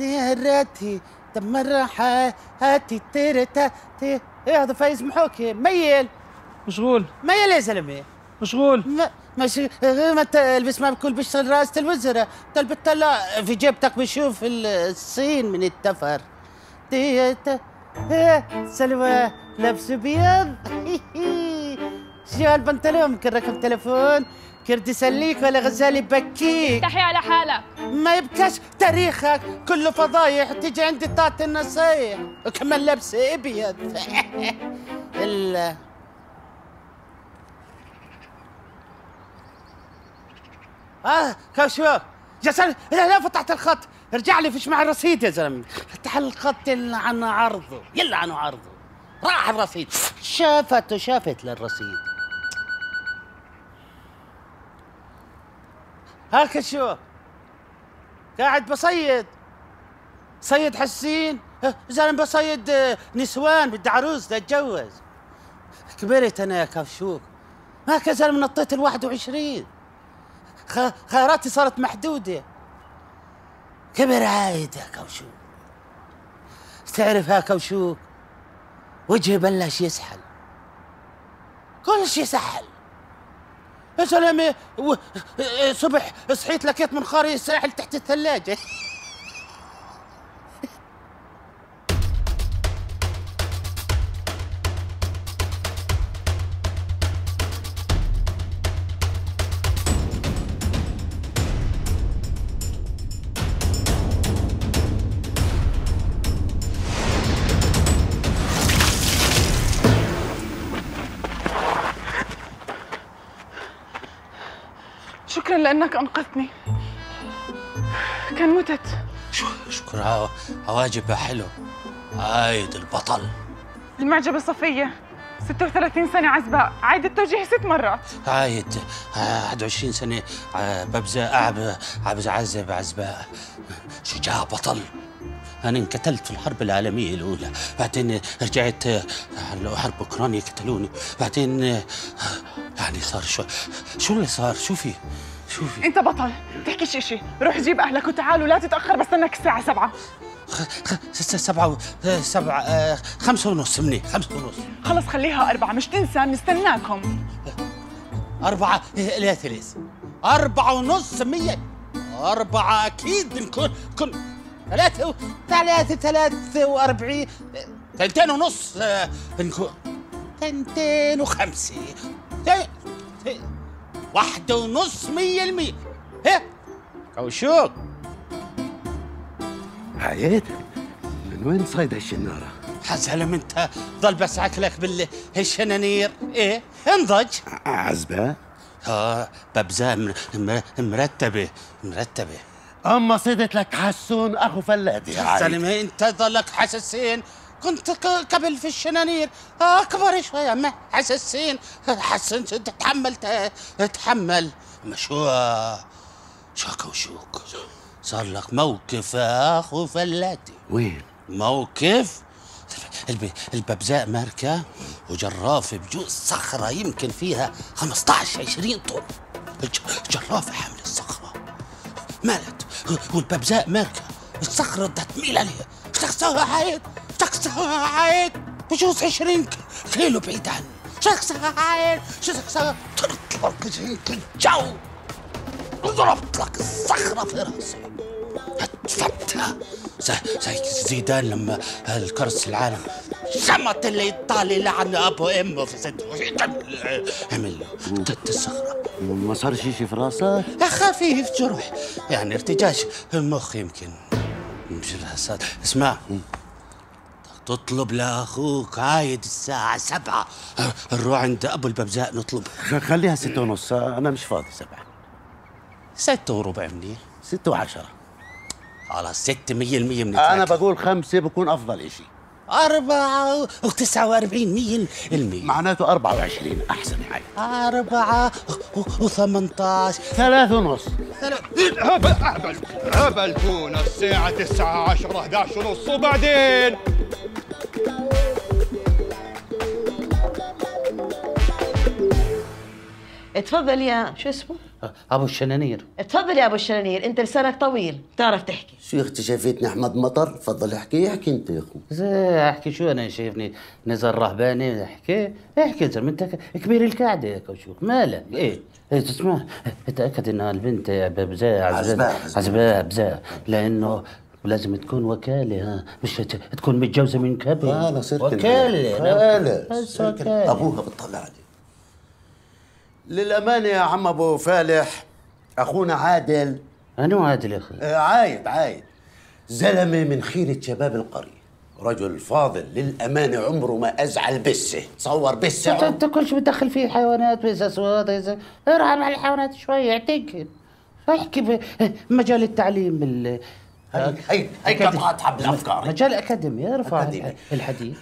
تيرتي تمرحة هاتي تيرتا تي. ايه هذا فايز محوك ميل مشغول ميل يا زلمه مشغول ماشي ما تلبس ما بكل بشر راسة الوزراء تلبس طلع في جيبتك بشوف الصين من التفر تيتا سلوى لبس بيض شو هالبنطلون كان رقم تلفون كردي سليك ولا غزالي بكيك تحيا على حالك ما يبكاش تاريخك كله فضايح تيجي عندي تعطي النصايح وكمان لابسه ابيض كشوف يا سلام لا فتحت الخط ارجع لي فيش مع الرصيد يا زلمه فتح الخط عن عرضه يلا عن عرضه راح الرصيد شافته شافت للرصيد هاك شو قاعد بصيد صيد حسين زلمه بصيد نسوان بدي عروس بدي اتجوز كبرت انا يا كفشوك هاك زلمه نطيت ال 21 خياراتي صارت محدوده كبر عايد يا كفشوك تعرف يا كفشوك وجهي بلش يسحل كل شيء سحل يا زلمه صبح صحيت لقيت منخاري الساحل تحت الثلاجه شكرا لأنك أنقذتني كان متت شكرا واجبها حلو عايد البطل المعجبة صفية 36 سنة عزباء عايد التوجيه 6 مرات عايد 21 سنة ببزا أعبز عزب عزباء شجاع بطل أنا انقتلت في الحرب العالمية الأولى بعدين رجعت على حرب أوكرانيا قتلوني بعدين يعني صار شو اللي صار شو في أنت بطل تحكيش إشي روح جيب أهلك وتعالوا لا تتأخر بستناك الساعة 7 5:30 مني 5:30 خلص خليها 4 مش تنسى نستناكم 4 لا 3 4:30 100 4 أكيد نكون 43 2:30 2:05 1:30 100% ها كوشوك عيد من وين صيد هالشنارة؟ حزلم انت ضل بس عكلك بالشنانير ايه انضج عزبة ببزاء مرتبة أما صيدت لك حسون أخو فلاد يا عيد سلمي أنت ظلك حساسين كنت قبل في الشنانير أكبر شوي أما حساسين تتحمل أما شو كوشوك صار لك موقف أخو فلادي وين؟ موقف الببزاء ماركة وجرافة بجوز صخرة يمكن فيها 15-20 طن جرافة حامل الصخرة مالت والببزاء ماركة الصخرة بدها تميل عليها شخصها عايد بجوز 20 كيلو بعيد عني شخصها عايد تطلق هيك الجو وضربت لك الصخرة في راسي هتفتها زي زيدان لما الكرس العالم شمت اللي يطالي لعن ابو امه في صدره عمل له الصخرة ما صار شي في راسك؟ خفيف جروح يعني ارتجاج المخ يمكن مش الحساد اسمع تطلب لاخوك عايد الساعة 7 نروح عند ابو الببزاء نطلب خليها 6:30 انا مش فاضي 7 6:15 منيح 6:10 خلاص 6 100% من انا بقول 5 بكون افضل اشي 4:49% معناته 24 احسن حاجة 4:18 3:30 هبلتون الساعة 9 10 11:30 وبعدين اتفضل يا شو اسمه؟ ابو الشنانير. اتفضل يا ابو الشنانير، انت لسانك طويل، بتعرف تحكي. شو اختي شايفتني احمد مطر؟ تفضل احكي، احكي انت يا اخوي. احكي شو انا شايفني نزار رهباني؟ احكي احكي يا زلمه، انت كبير القاعده يا كوشوك، مالك؟ ايه تسمع، اتاكد انها البنت بزاع عزباء بزاع، لانه لازم تكون وكاله، ها مش تكون متجوزه من قبل. انا صرت وكاله خالص، ابوها بتطلع علي. للامانه يا عم ابو فالح، اخونا عادل. انو عادل يا اخي؟ عايد زلمه من خيره شباب القريه، رجل فاضل للامانه، عمره ما ازعل بسه، تصور بسه. انت كلش بتدخل فيه حيوانات واساسوات، ارحم على الحيوانات شوي، اعتقل احكي بمجال التعليم. هي قطعت حبل افكاري، مجال اكاديمي، ارفع الحديث.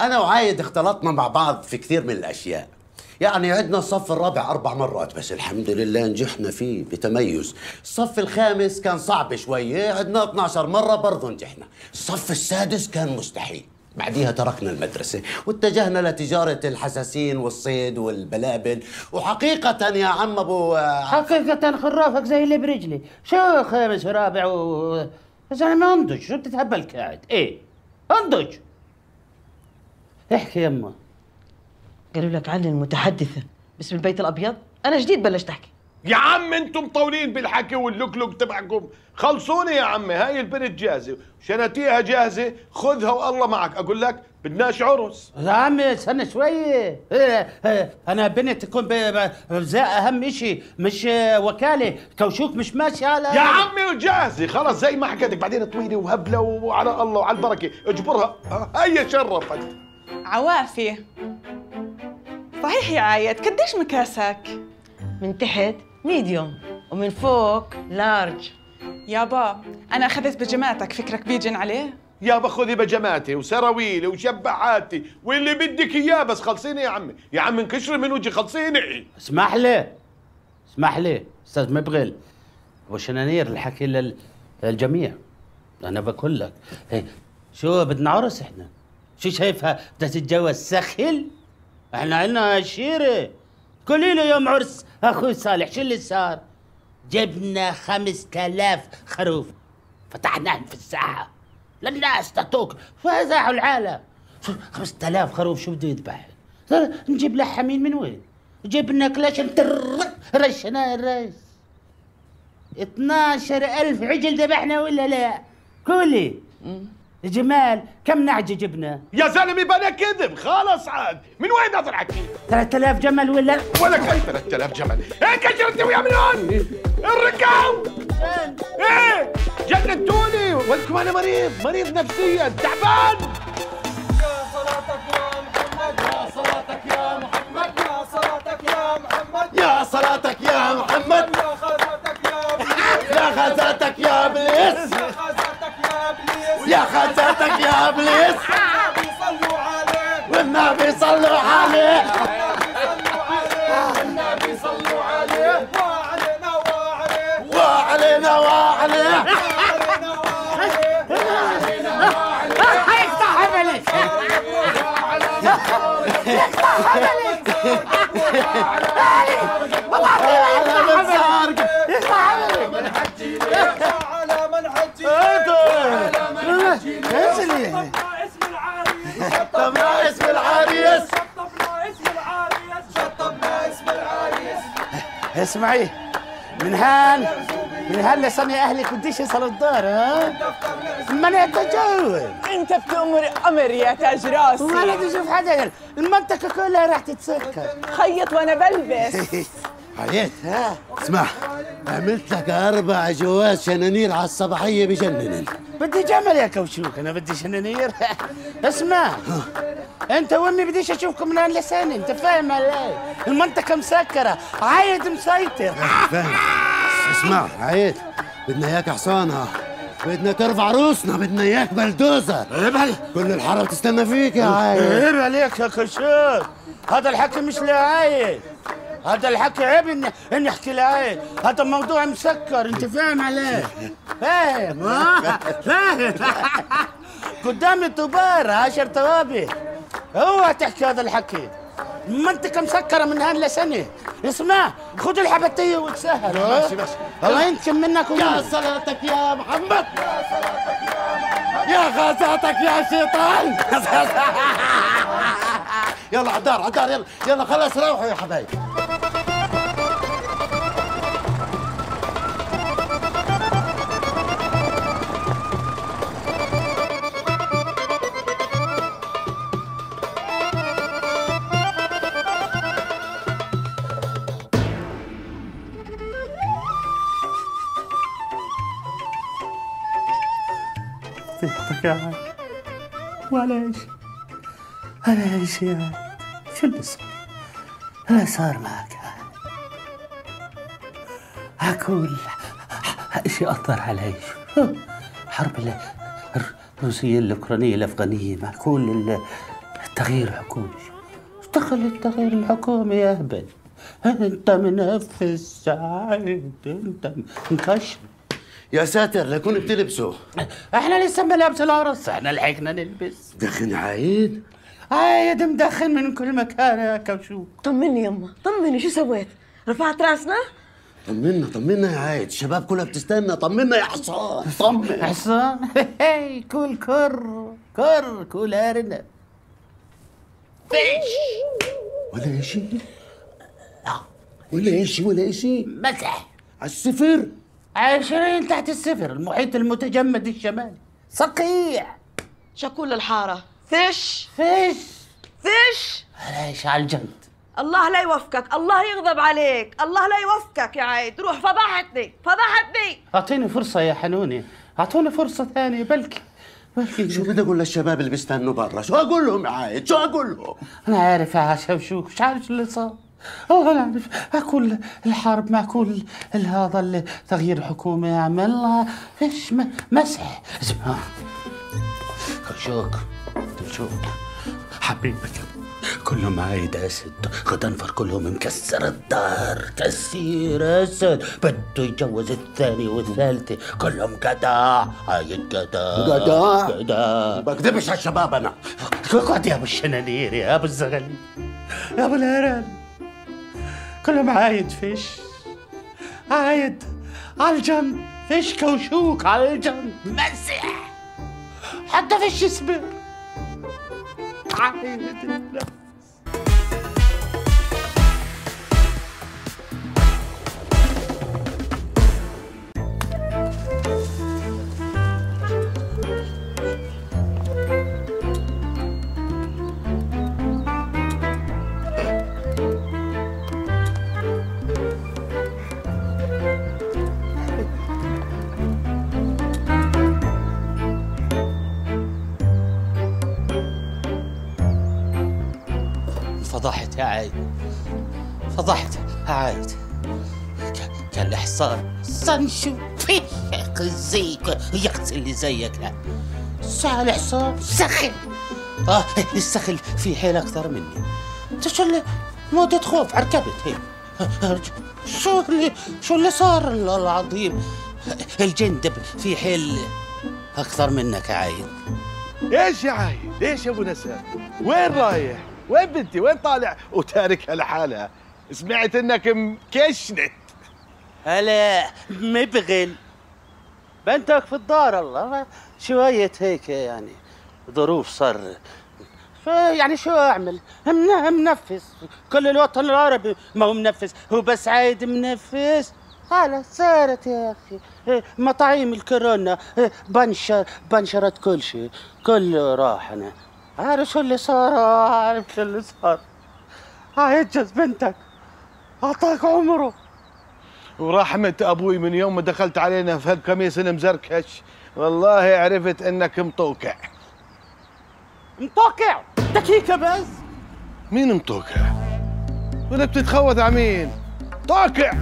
انا وعايد اختلطنا مع بعض في كثير من الاشياء، يعني عدنا الصف الرابع 4 مرات بس الحمد لله نجحنا فيه بتميز. الصف الخامس كان صعب شوية، عدنا 12 مرة برضه نجحنا. الصف السادس كان مستحيل، بعديها تركنا المدرسة واتجهنا لتجارة الحساسين والصيد والبلابل. وحقيقة يا عم أبو حقيقة خرافك زي اللي برجلي، شو خامس ورابع و زلمة انضج، شو بتتهبل قاعد؟ إيه انضج، احكي يما. قالوا لك عني المتحدثة باسم البيت الأبيض؟ أنا جديد بلشت أحكي. يا عم انتم مطولين بالحكي واللوكلوك تبعكم، خلصوني يا عمي. هاي البنت جاهزة، شناتيها جاهزة، خذها والله معك. أقول لك بدناش عرس يا عمي. استنى شوية، أنا بنت تكون زي أهم إشي، مش وكالة. كوشوك مش ماشي على يا عمي جاهزة خلص زي ما حكيتك، بعدين طويلة وهبلة وعلى الله وعلى البركة، اجبرها. هيا شرفت عوافي. صحيح يا عايد، قديش مكاسك؟ من تحت ميديوم ومن فوق لارج. يابا أنا أخذت بجماتك، فكرك بيجن عليه؟ يابا خذي بجماتي وسراويلي وشبعاتي واللي بدك إياه، بس خلصيني يا عمي. يا عمي انكشري من وجهي، خلصيني. اسمح لي اسمح لي أستاذ مبغل أبو شنانير، الحكي للجميع. أنا بقول لك شو بدنا عرس إحنا؟ شو شايفها بدها تتجوز سخل؟ احنا عنا عشيرة. قولي له يوم عرس اخوي صالح شو اللي صار؟ جبنا 5000 خروف، فتحناهم في الساحة للناس تعطوك، فزاحوا العالم. 5000 خروف شو بده يذبح؟ نجيب لحمين من وين؟ جبنا كلاشن رشناه الرئيس. 12000 عجل ذبحنا ولا لا؟ قولي جمال كم نعجة جبنا؟ يا زلمة بلا كذب خلص عاد، من وين ناطر حكي؟ 3000 جمل ولا كيف 3000 جمل؟ ايه كشرتني ويا من هون؟ الركاو ايه جننتوني، ولكم انا مريض نفسيا تعبان. يا صلاتك يا محمد، يا صلاتك يا محمد، يا صلاتك يا محمد، يا صلاتك يا محمد، يا خزاتك يا ابليس، يا خزاتك يا ابليس، يا خزاتك يا ابليس، والنبي صلوا عليه، والنبي صلوا عليه، والنبي صلوا عليه، وعلينا وعليه، وعلينا وعليه، وعلينا وعليه، وعلينا وعليه. حيقطع حبلك، يقطع حبلك والله العظيم، يقطع حبلك. من حجي لك على من حجي، شطبنا اسم العريس، شطبنا اسم العريس، شطبنا اسم العريس، شطبنا اسم العريس. اسمعي من هان لسان يا اهلك بديش يصل الدار. ها ما انا اتجوز. انت بتأمر امر يا تاج راسي، ولا تشوف حدا، المنطقه كلها راح تتسكر. خيط وانا بلبس. عييت ها اسمع، عملت لك 4 جواز شنانير على الصباحيه بجنن. بدي جمل يا كوشوك، انا بدي شنانير. اسمع انت وامي بديش اشوفكم من لساني، انت فاهم علي؟ المنطقه مسكره، عايد مسيطر. فاهم. اسمع عايد، بدنا اياك حصانها، بدنا ترفع روسنا، بدنا اياك بلدوزر. عيب عليك، كل الحاره بتستنى فيك يا عايد. عيب عليك يا كوشوك، هذا الحكي مش لعايد، هذا الحكي عيب اني احكي لعايد، هذا الموضوع مسكر، انت فاهم عليه؟ فاهم ها؟ فاهم. قدامي طبار 10 طوابق، اوعى تحكي هذا الحكي، منطقة مسكرة من هان لسنة. اسمع خذ الحبتية وتسهل. ماشي ماشي. الله ينتقم منك ومنك. يا صلاتك يا محمد، يا صلاتك يا محمد، يا غزاتك يا شيطان. يلا عدار عدار، يلا يلا خلاص روحوا يا حبايبي. يا ولا ايش انا ايش يا شو اللي صار؟ انا صار معك اقول شيء اثر علي. حرب الروسيه الاوكرانيه الافغانيه مع كل التغيير الحكومي دخل التغيير الحكومي يا هبل. انت منفس سعيد، انت مكشر يا ساتر. لا كنت بتلبسه. احنا لسه ما لابس العرس، احنا لحقنا نلبس. دخن عايد؟ عايد مدخن من كل مكان يا كوشوب. طمني يما طمني، شو سويت؟ رفعت راسنا؟ طمنا طمنا يا عايد، الشباب كلها بتستنى. طمنا يا حصان. طمن حصان. هي كل كر كر كل ارنب. فيش ولا شيء ولا شيء ولا شيء. مسح على الصفر 20 تحت الصفر. المحيط المتجمد الشمالي صقيع. شكول الحارة فيش فيش فيش. ليش على الجنب؟ الله لا يوفقك، الله يغضب عليك، الله لا يوفقك يا عايد. روح فضحتني فضحتني. اعطيني فرصة يا حنوني، اعطوني فرصة ثانية بلكي بلكي. شو بدي اقول للشباب اللي بيستنوا برا؟ شو اقول لهم يا عايد؟ شو اقول لهم؟ انا عارف يا عشب شو، مش عارف شو اللي صار. أنا أعرف كل الحرب مع كل هذا التغيير الحكومي عملها فيش مسح. اسمع خشوك تشوك حبيبك كلهم عايد أسد، غضنفر كلهم مكسر الدار، كسير أسد بده يتجوز الثاني والثالثة، كلهم جدع عايد جدع جدع جدع. بكذبش على الشباب أنا. اقعد يا أبو الشنانير يا أبو الزغلي يا أبو الهرم. كلهم عايد فيش، عايد عالجنب، فيش كوشوك عالجنب، مسح حتى فيش اسمه عايد النفس. فضحت يا عايد، فضحت يا عايد. كان الحصان صنشو فيش زيك يغسل اللي زيك. لا ساعة الحصان سخن. السخن في حيل أكثر مني. أنت شو اللي موتة خوف عركبت هيك؟ شو اللي صار العظيم؟ الجندب في حيل أكثر منك يا عايد. إيش يا عايد؟ إيش يا أبو نسام؟ وين رايح؟ وين بنتي؟ وين طالع وتاركها لحالها؟ سمعت انك مكشنت. هلا مبغل بنتك في الدار. الله شوية هيك يعني ظروف صار. يعني شو اعمل؟ منفس كل الوطن العربي. ما هو منفس، هو بس عايد منفس. هلا صارت يا اخي مطاعيم الكورونا بنشرت كل شيء، كله راح. انا عارف شو اللي صار، عارف شو اللي صار. هيتجوز بنتك، أعطاك عمره. ورحمة أبوي من يوم ما دخلت علينا في هالقميص المزركش، والله عرفت إنك مطوكع. مطوكع؟ دقيقة بس. مين مطوكع؟ وأنت بتتخوت على مين؟ طوكع.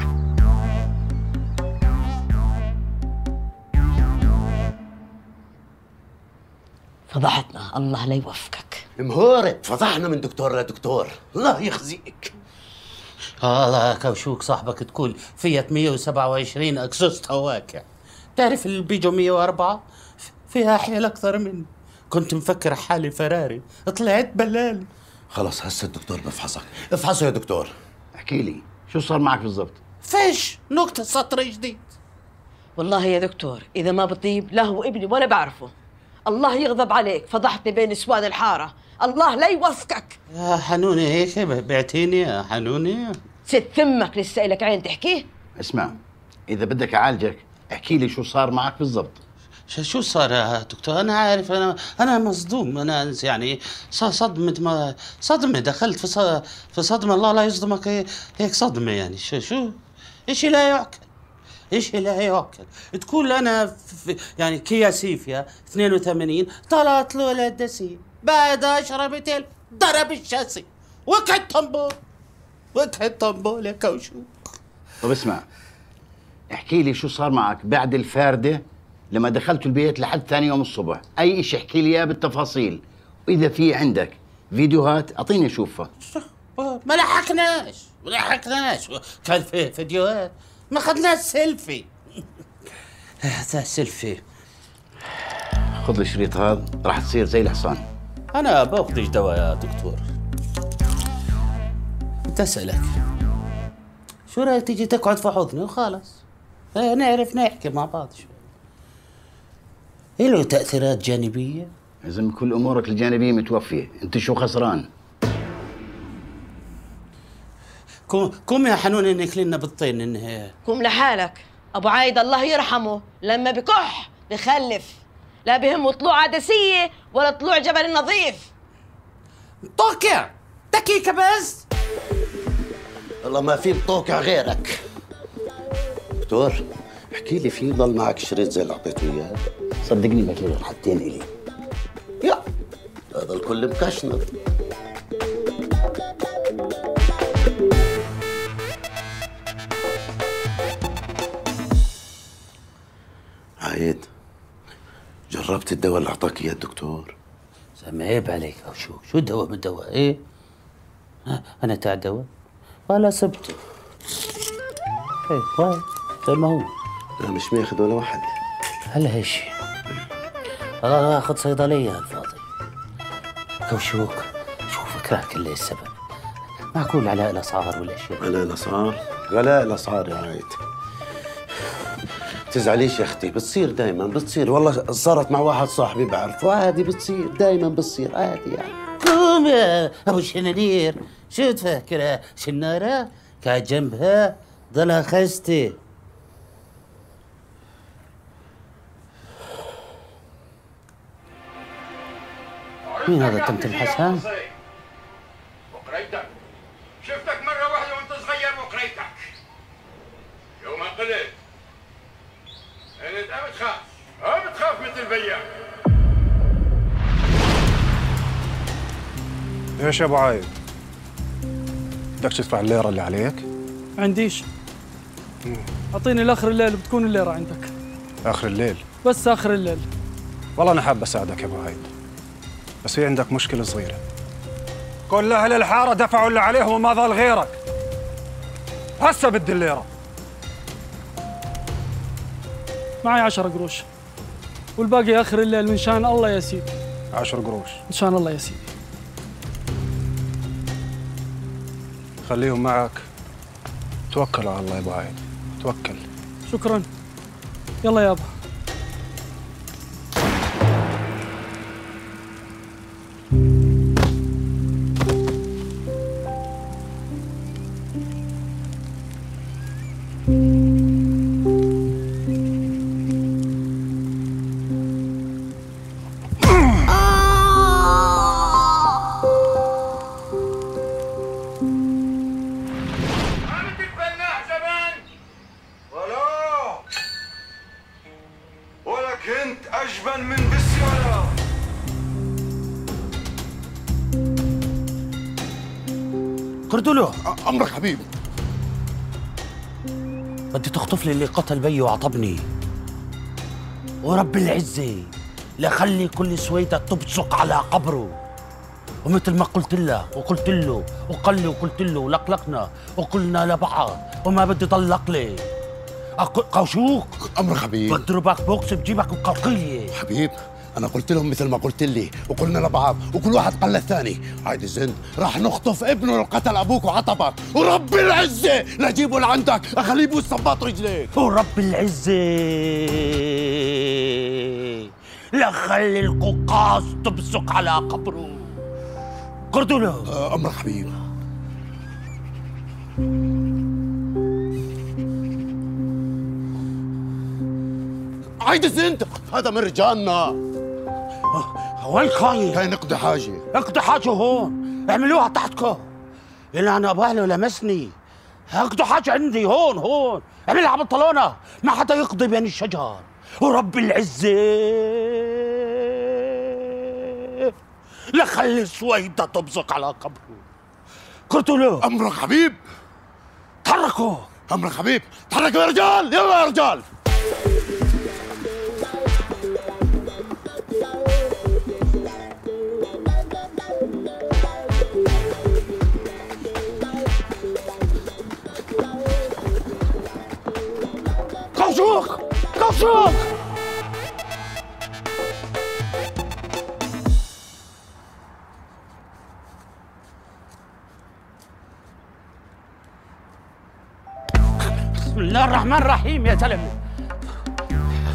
فضحتنا، الله لا يوفقك. مهورة فضحنا من دكتور لدكتور، الله يخزيك. الله كوشوك صاحبك تقول فيت 127 اكسوس هواكع. تعرف اللي بيجوا 104 فيها حيل اكثر مني. كنت مفكر حالي فراري، طلعت بلالي. خلاص هسه الدكتور بفحصك. افحصه يا دكتور. احكي لي شو صار معك بالضبط؟ فيش نكته سطر جديد. والله يا دكتور اذا ما بطيب لا هو ابني ولا بعرفه. الله يغضب عليك، فضحتني بين نسوان الحاره. الله لا يوفقك يا حنونه. هيك بعتيني يا حنونه؟ ست ثمك لسه الك عين تحكيه. اسمع، اذا بدك اعالجك احكي لي شو صار معك بالضبط. شو صار يا دكتور؟ انا عارف، انا مصدوم، انا يعني صدمه دخلت في صدمه. الله لا يصدمك هيك صدمه، يعني شو شيء لا يعقل، شيء لا يعقل. تقول انا يعني كيا سيفيا 82 طلعت له للدسي، بعدها شربتين ضرب الشاسي وقع الطنبور، وقع الطنبور لك وشو. طب اسمع، احكي لي شو صار معك بعد الفارده لما دخلت البيت لحد ثاني يوم الصبح. اي شيء احكي لي اياه بالتفاصيل، واذا في عندك فيديوهات اعطيني اشوفها. ما لحقناش، كان في فيديوهات، ما اخذنا سيلفي. هذا سيلفي. خذ الشريط هذا راح تصير زي الحصان. انا باخذش دواء يا دكتور. بدي اسالك، شو رايك تيجي تقعد في حضني وخلص نعرف نحكي مع بعض شوي؟ له تأثيرات جانبية؟ لازم كل أمورك الجانبية متوفية، أنت شو خسران؟ قوم يا حنون إنك لنا بالطين إنها. قوم لحالك، أبو عايد الله يرحمه لما بكح بخلف، لا بهمه طلوع عدسية ولا طلوع جبل نظيف. طوكع دقيقة بس. والله ما في بطوكع غيرك. دكتور احكي لي، في ضل معك شريط زي اللي اعطيته اياه؟ صدقني ما كان حتين الي. يا هذا الكل مكشنط. عايد، جربت الدواء اللي اعطاك اياه الدكتور؟ سامع، عيب عليك. او شو الدواء بالدواء؟ ايه انا تاع دواء ولا سبته. ايه وين زي ما هو. أنا مش ماخذ ولا واحد. هلا هيشي والله راح آخذ صيدلية هالفاضي. كوشوك شوف فكرك اللي السبب. معقول علاء الأسعار والأشياء. علاء الأسعار؟ غلاء الأسعار يا عايد. تزعليش يا أختي، بتصير دايماً بتصير. والله صارت مع واحد صاحبي بعرفه، عادي بتصير، دايماً بتصير عادي يعني. قوم يا أبو الشنانير، شو تفكر شنارة؟ قاعد جنبها ضلها خستة. مين هذا التمتم حسان؟ وقريتك شفتك مرة واحدة وانت صغير وقريتك. يوم انقلت قلت أنا بتخاف، أنا بتخاف مثل بيا. ليش يا أبو عايد؟ بدك تدفع الليرة اللي عليك؟ عنديش. أعطيني لآخر الليل بتكون الليرة عندك. آخر الليل؟ بس آخر الليل. والله أنا حاب أساعدك يا أبو عايد، بس في عندك مشكلة صغيرة. كل أهل الحارة دفعوا اللي عليهم وما ظل غيرك. هسه بدي الليرة. معي 10 قروش والباقي آخر الليل من شان الله يا سيدي. 10 قروش؟ من شان الله يا سيدي. خليهم معك، توكل على الله يا أبو عايد، توكل. شكراً. يلا يابا. قردله. أمرك حبيبي. بدي تخطف لي اللي قتل بيي وعطبني. ورب العزة لخلي كل سويدة تبصق على قبره. ومثل ما قلت لها وقلت له وقال لي وقلت له ولقلقنا وقلنا لبعض وما بدي طلق لي. قوشوك. أمرك حبيبي. بضربك بوكس بجيبك بقلقية. حبيب انا قلت لهم مثل ما قلت لي وقلنا لبعض وكل واحد قال للثاني عيد الزند راح نخطف ابنه اللي قتل ابوك وعطبك، ورب العزه لاجيبه لعندك اخليه يبوس صباط رجليك. ورب العزه لا خلي القوقاص تبصق على قبره. قردوا له امر حبيب. عيد الزند هذا من رجالنا. وين خايف؟ هي نقضي حاجة. اقضي حاجة هون، اعملوها تحتكم. يلا أنا باله لمسني. اقضي حاجة عندي هون هون، اعملها بالطلونة، ما حدا يقضي بين الشجر. ورب العزة لا خلي السويدة تبصق على قبره. قرطلوه أمرك حبيب. تحركوا. أمرك حبيب، تحركوا يا رجال، يلا يا رجال. كوشوخ كوشوخ بسم الله الرحمن الرحيم يا زلمه.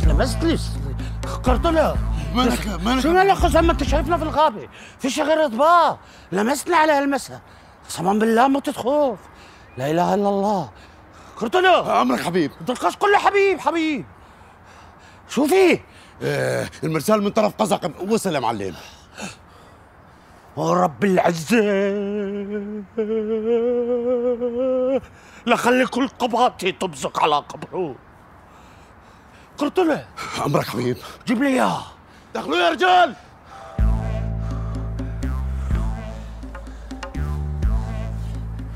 لمستني قرطله. مالك شو مالك خزام؟ ما انت شايفنا في الغابه، فيش غير اطباق. لمستني على هالمسه، قسما بالله ما تتخوف. لا اله الا الله. قرطله امرك حبيب. القص كله حبيب حبيب. شو فيه؟ المرسال من طرف قزق وصل يا معلم. ورب العزه لا خلي كل قباطي تبزق على قبره. قرطله امرك حبيب. جيب لي اياه. دخلوا يا رجال.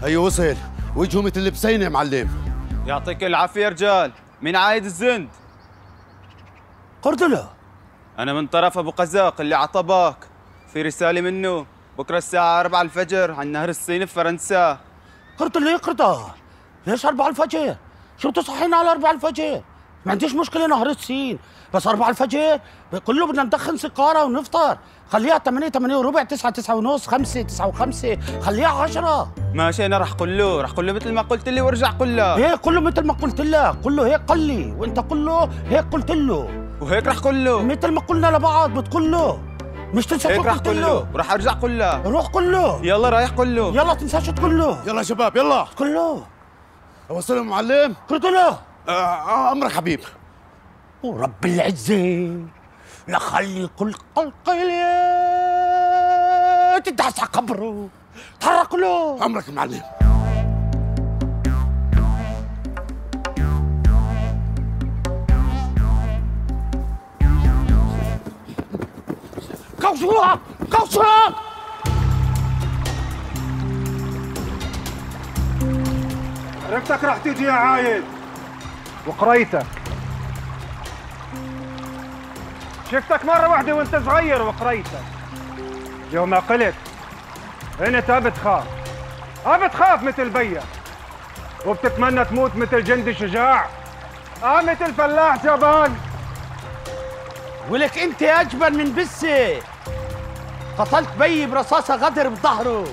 هيو وصل وجهه مثل البسينه يا معلم. يعطيك العافية يا رجال، من عايد الزند؟ قردله أنا من طرف أبو قزاق اللي عطباك، في رسالة منه بكرة الساعة 4 الفجر على النهر الصيني بفرنسا. قردله يا قردة، ليش 4 الفجر؟ شو بتصحينا على 4 الفجر؟ ما عنديش مشكلة نهر الصين، بس 4 الفجر كله بدنا ندخن سيجارة ونفطر، خليها 8 8 وربع 9 9 ونص 5 9 و5 خليها 10. ماشي انا رح قول له مثل ما قلت لي وارجع قول له. هيك قول له مثل ما قلت لك، قول له هيك قال لي وانت قول له هيك قلت له وهيك رح قول له مثل ما قلنا لبعض. بتقول له مش تنسى هيك رح قول له ورح ارجع قول له. روح قول له. يلا رايح قول له. يلا تنساش تقول له. يلا شباب يلا قول له. اوصلهم معلم. قلت له امرك حبيب. ورب العزه لا خلي كل قلقلة تدعس على قبره. تحرك له. امرك معلم. كوشوك كوشوك. عرفتك رح تيجي يا عايد وقريتك. شفتك مرة واحدة وانت صغير وقريتك. يوم قلت انت أبتخاف مثل بيك وبتتمنى تموت مثل جندي شجاع، مثل فلاح جبان. ولك انت اجبن من بسة، قتلت بيي برصاصة غدر بظهره.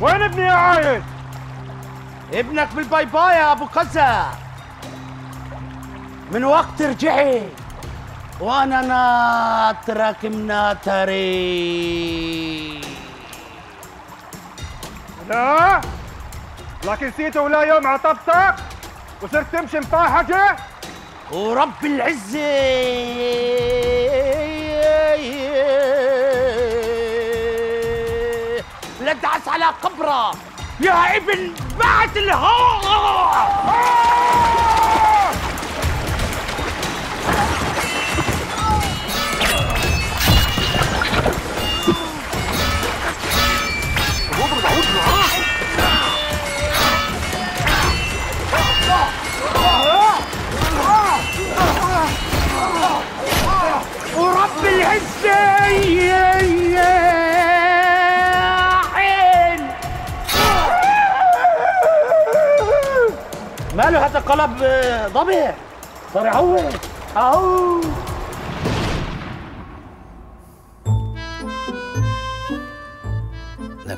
وين ابني يا عايد؟ ابنك بالباي باي يا ابو كذا. من وقت رجعت وانا ناطرك مناطري. لا لكن نسيت ولا يوم عطبتك وصرت تمشي مطاحجه. ورب العزه لا تدعس على قبره يا ابن بعد الهواء. ورب العزة يا حين ماله هذا القلب ضبع؟ صار يعوج.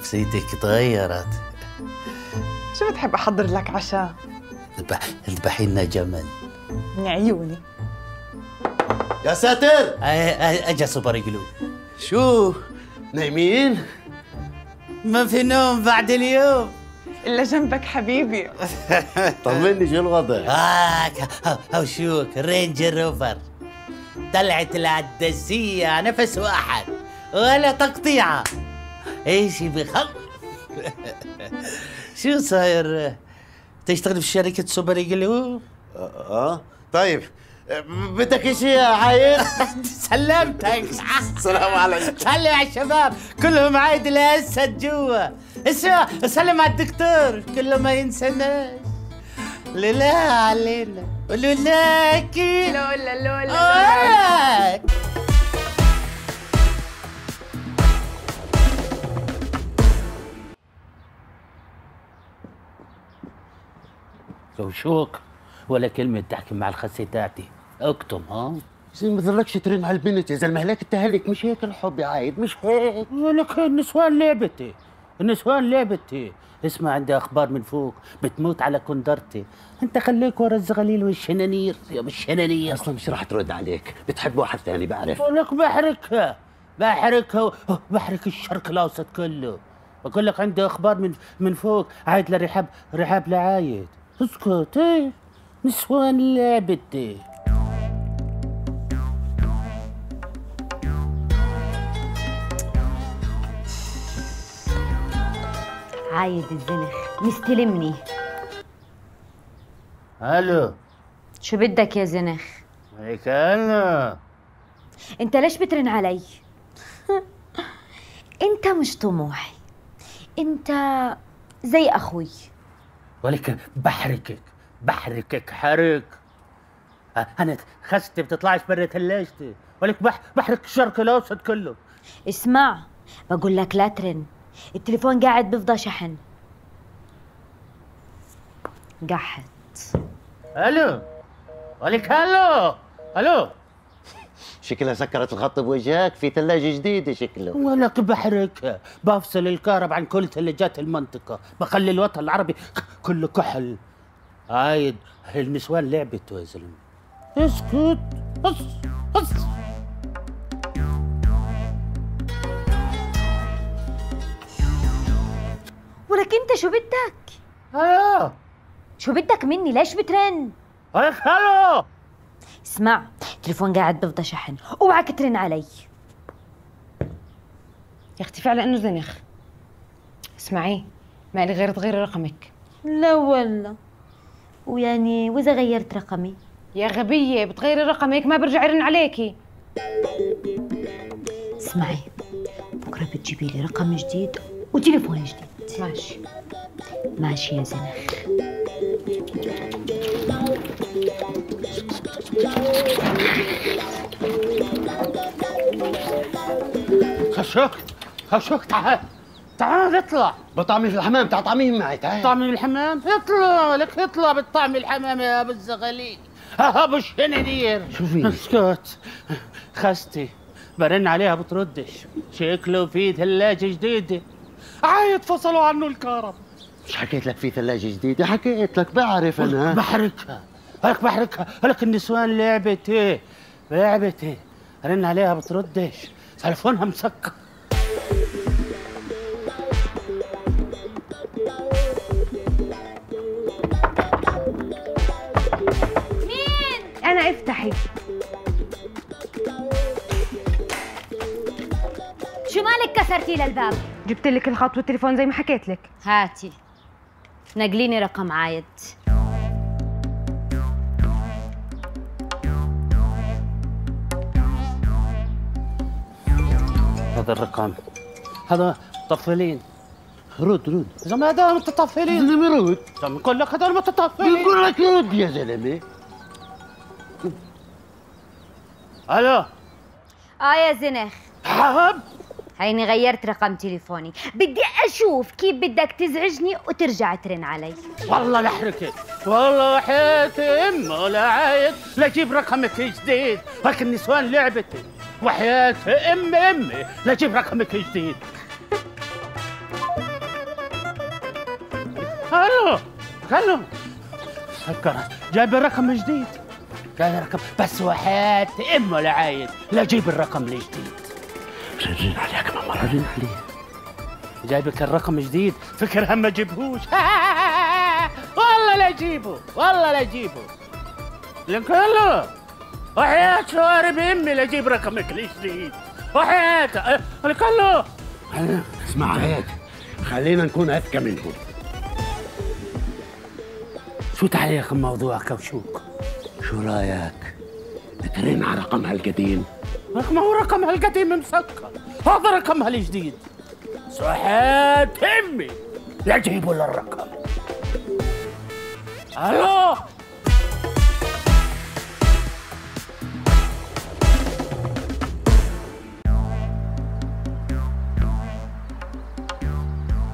نفسيتك تغيرت. شو بتحب أحضر لك عشاء؟ اذبحي لنا جمل. من عيوني. يا ساتر! اجا سوبر جلو. شو؟ نايمين؟ ما في نوم بعد اليوم. إلا جنبك حبيبي. طمني شو الوضع؟ هوشوك رينج روفر. طلعت العدسية نفس واحد ولا تقطيعة. ايش بخوف. شو صاير؟ تشتغل في شركة سوبر جلو؟ طيب بدك شيء يا عايد؟ سلمتك. السلام عليكم. سلم على الشباب كلهم عايد لأسد جوا. اسمع سلم على الدكتور كله ما ينسناش. لا علينا قولوا لكي لولا لولا. شوك ولا كلمة تحكي مع الخسي تاعتي، اكتم ها؟ زي ما ظلكش ترن على البنت، إذا المهلاك التهلك مش هيك الحب يا عايد، مش هيك. لك النسوان لعبتي، النسوان لعبتي، اسمع عندي أخبار من فوق، بتموت على كندرتي، أنت خليك ورا الزغليل والشنانير، يا الشنانير. أصلا مش راح ترد عليك، بتحب واحد ثاني بعرف. لك بحركها، بحركها، بحرك الشرق الأوسط كله، بقول لك عندي أخبار من فوق، عايد لرحاب، رحاب لعايد. اسكت ايه نسوان لعبتي. عايد الزنخ مستلمني. الو شو بدك يا زنخ؟ هيك انا انت ليش بترن علي؟ انت مش طموحي، انت زي اخوي، ولكن بحركك بحركك حرك. انا خستي بتطلعش برا ثلاجتي، ولكن بحرك الشرق الاوسط كله. اسمع بقول لك لا ترن، التليفون قاعد بفضى شحن. قحت. الو ولك الو الو. شكلها سكرت الخط بوجهك، في ثلاجة جديدة شكله. ولك بحركها، بفصل الكهرباء عن كل ثلاجات المنطقة، بخلي الوطن العربي كله كحل. عايد النسوان لعبته يا زلمة. اسكت بس. ولك أنت شو بدك؟ ألو شو بدك مني؟ ليش بترن؟ ولك ألو. اسمع التليفون قاعد بفضى شحن، اوعك ترن علي يا اختي. فعلا انه زنخ. اسمعي ما لي غير تغيري رقمك. لا والله، ويعني واذا غيرت رقمي؟ يا غبيه بتغيري رقمك ما برجع يرن عليكي. اسمعي بكره بتجيبي لي رقم جديد وتليفون جديد. ماشي ماشي يا زنخ. خشوك تعال اطلع. بطعمي في الحمام، تعال طعميه معي. تعال طعمي في الحمام. اطلع لك اطلع بالطعم الحمام يا ابو الزغليل. ابو الشنانير شو في؟ اسكت خستي برن عليها بتردش، شكله في ثلاجه جديده. عايد فصلوا عنه الكهرباء. مش حكيت لك في ثلاجه جديده؟ حكيت لك بعرف انا. بحركها بحركها، لك النسوان لعبتي لعبتي. رن عليها بتردش، تلفونها مسكر. مين؟ أنا افتحي. شو مالك كسرتي للباب؟ جبت لك الخط والتليفون زي ما حكيت لك. هاتي نقليني رقم عايد. هذا الرقم هذا متطفلين. رد زلمه هذا متطفلين. زلمه رد. طب بقول لك هذول متطفلين. بقول لك رد يا زلمه. الو. يا زنخ. حب هيني غيرت رقم تليفوني، بدي اشوف كيف بدك تزعجني وترجع ترن علي. والله لحركك، والله وحياتي امه لعايد لاجيب رقمك جديد، لك النسوان لعبتي. وحياة امي لاجيب رقمك جديد. خلوا خلوا. سكرت. جايب الرقم جديد. جايب الرقم بس واحد امه العايد. لا جيب الرقم الجديد. رن عليها كمان مرة. رن عليها. جايبك الرقم جديد. فكر هم ما جيبهوش. والله لا جيبه والله لا جيبه. لكله وحياة شوارب امي لا اجيب رقمك الجديد. وحياتها لكله. اسمع هيك خلينا نكون اذكى منكم. شو تعليق بموضوع كوشوك؟ شو رايك ترن على رقمها القديم؟ ما هو رقمها القديم مسكر، هذا رقمها الجديد. صحة امي لا تجيبوا لي الرقم. الو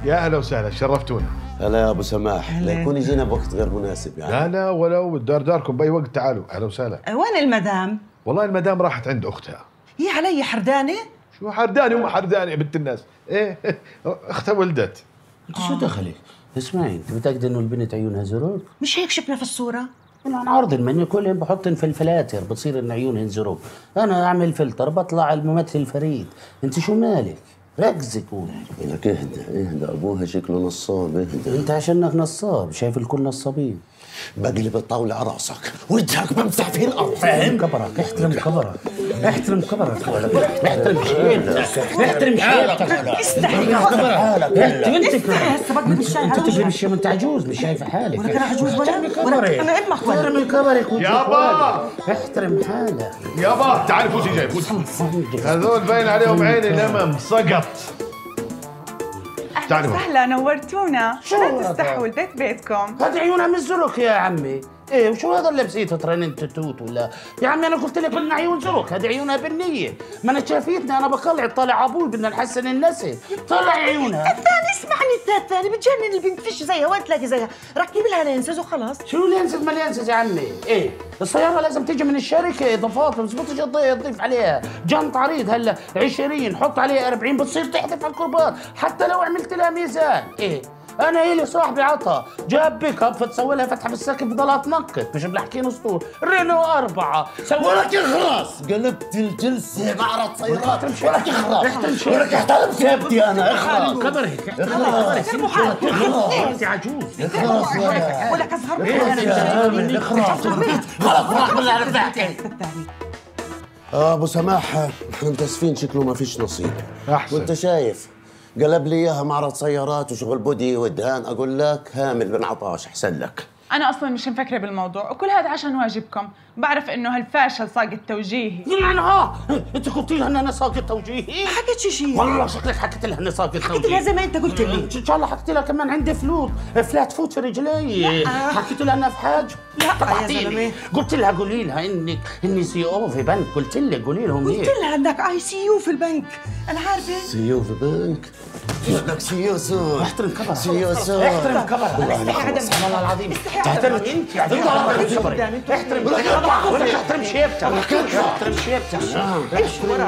يا اهلا وسهلا، شرفتونا. هلا يا ابو سماح، لا يكون يجينا بوقت غير مناسب يعني. لا لا ولو الدار داركم باي وقت تعالوا، اهلا وسهلا. وين المدام؟ والله المدام راحت عند اختها. هي علي حردانه؟ شو حردانه وما حردانه بنت الناس، ايه اختها ولدت. انت شو دخلك؟ اسمعي انت متاكده انه البنت عيونها زروب؟ مش هيك شفنا في الصوره؟ انا عن عرض المنيو كل يوم بحط فلفلاتر بتصير ان عيونهن زروب، انا اعمل فلتر بطلع الممثل فريد، انت شو مالك؟ ركزي كون. لك اهدى اهدى ابوها شكله نصاب اهدى. انت عشانك نصاب، شايف الكل نصابين. بقلب الطاولة على راسك، وجهك بمسح في الارض فاهم؟ كبرك، احترم كبرك، احترم كبرك، احترم حيلتك، احترم حيلتك، استحي حالك، انت انت تجري بالشيء، انت عجوز مش شايفة حالك. ولك انا عجوز ولا؟ انا ابن اخوانك. احترم كبرك يابا، احترم حالك يابا. تعال فوزي جاي فوزي. هذول باين عليهم عيني الامم سقط. اهلا وسهلا نورتونا، شو تستحوا البيت بيتكم؟ هذه عيونها من الزرق يا عمي، ايه وشو هذا اللي لبسيته ترننت توت ولا؟ يا عمي انا قلت لك بدنا عيون زرق، هذه عيونها بنيه، ما انا شافتنا انا بطلع طالع ابوي بدنا نحسن النسل، طلع عيونها. الثاني اسمعني الثاني بتجنن البنت فيش زيها وين تلاقي زيها، ركب لها لينسز وخلاص. شو لينسز ما لينسز يا عمي؟ ايه السيارة لازم تيجي من الشركة اضافات ما بتزبطش تضيف عليها، جنط عريض هلا 20 حط عليها 40 بتصير تحذف على الكربات، حتى لو عملت لها ميزان، ايه؟ أنا إلي صاحبي عطا جاب بيك اب فتسوي لها فتحة في السقف بضلها تنقط مش بنحكي اسطوري رينو 4 ولك اخرس قلبت الجلسة معرض سيارات ولك اخرس ولك احترم سيبتي أنا اخرس كبرك اخرس يا عجوز اخرس ولك أزهر أنا اخرس خلاص راح بالله على فتحتي. أبو سماح نحن متأسفين شكله ما فيش نصيب أحسن وأنت شايف قلب لي اياها معرض سيارات وشغل بودي ودهان اقول لك هامل بن عطاش احسن لك. انا اصلا مش مفكره بالموضوع وكل هذا عشان واجبكم، بعرف انه هالفاشل ساقط توجيهي. يلعن انت قلتي لها ان انا ساقط توجيهي؟ ما حكيتش شيء والله شكلك حكيت لها اني ساقط توجيهي. حكيت لها زي ما انت قلت لي. ان شاء الله حكيت لها كمان عندي فلوت فلات فوت في رجلي. حكيت لها انها في حاجه؟ لا يا زلمه. قلت لها قولي لها انك اني سي او في بنك، قلت لها قولي لهم ايه؟ قلت لها انك اي سي يو في البنك، انا عارفه. سي او في بنك؟ بدك سي يو سو احترم كبرك سي يو سو احترم كبرك استحي والله العظيم تعترف انت احترم ولا احترم شيبتك احترم شيبتك احترم وراك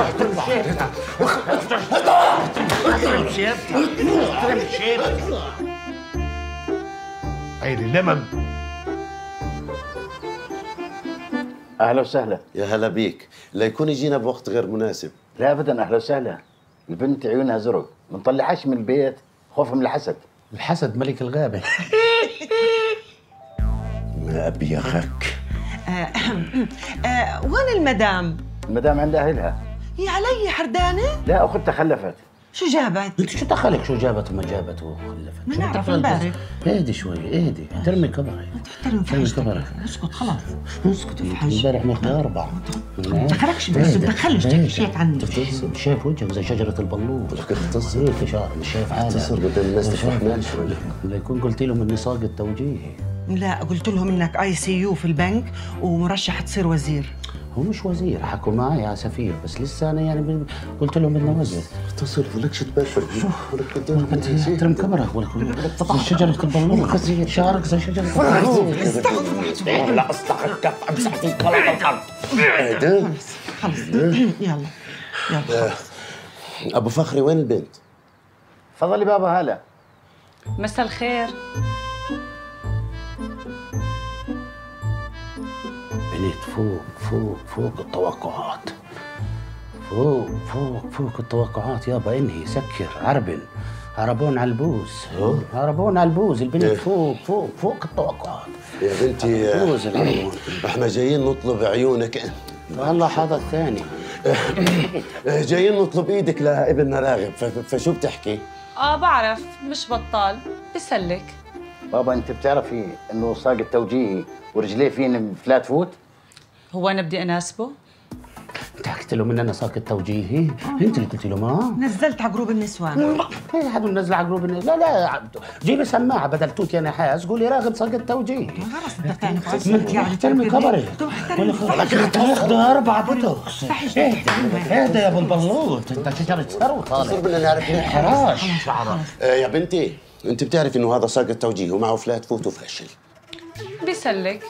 احترم شيبتك احترم شيبتك احترم شيبتك عيني لمم. اهلا وسهلا يا هلا بيك، ليكون يجينا بوقت غير مناسب. لا ابدا اهلا وسهلا. البنت عيونها زرق ما نطلعهاش من البيت خوف من الحسد. الحسد ملك الغابة. ما أبيخك. وين المدام؟ المدام عند أهلها. هي علي حردانة؟ لا أختها خلفت. شو جابت؟ انت شو دخلك شو جابت وما جابت وخلفت؟ ما نعرف امبارح. اهدي شوي اهدي، احترمي كبرك. احترمي كبرك. اسكت خلاص. اسكت الحاج. امبارح ماخذة 4. ما دخلكش بس بدخلش شايف عني. شايف وجهك زي شجرة البلوط. بدك تختص هيك شعر مش شايف حالك. تختصر قدام الناس مش فاهمين شوي. لا يكون قلت لهم اني ساقط توجيهي. لا قلت لهم انك اي سي يو في البنك ومرشح تصير وزير. هو مش وزير حكوا معي على سفير بس لسه انا يعني قلت لهم بدنا وزير. اختصر ولكش تباشر ولك قدامك احترم كبرك ولك شجرة البلوط شعرك زي شجرة البلوط. استغفر لا استغفر كف امسح فيك ولا الارض. خلص خلص يلا يلا. ابو فخري وين البنت؟ تفضلي بابا هلا. مساء الخير. بنت فوق فوق فوق التوقعات. فوق فوق فوق التوقعات يابا. انهي سكر عربن. هربون على البوز. هربون على البوز. البنت فوق فوق فوق التوقعات يا بنتي. البوز الهربون. احنا جايين نطلب عيونك. والله حاضر ثاني. جايين نطلب ايدك لابننا راغب، فشو بتحكي؟ بعرف مش بطال بسلك. بابا انت بتعرفي انه ساق التوجيهي ورجليه فين فلات فوت؟ هو انا بدي اناسبه؟ انت حكيت له من انا ساق التوجيهي؟ انت اللي قلت له ما؟ نزلت على جروب النسوان. اي حد منزله على جروب النسوان؟ لا يا عبدو، جيبي سماعه بدل توتي انا حاس، قولي راغب ساق التوجيهي. خلص بدك تعمل خلص يعني احترمي خبري. بدك تاخذ 4 بطوخ. اهدى يا ابو البلوط، انت شجره ثروه طالع. اصبر بدنا نعرف مين حراش. يا بنتي انت بتعرفي انه هذا ساق التوجيهي ومعه فلات فوت وفاشل. بيسلك.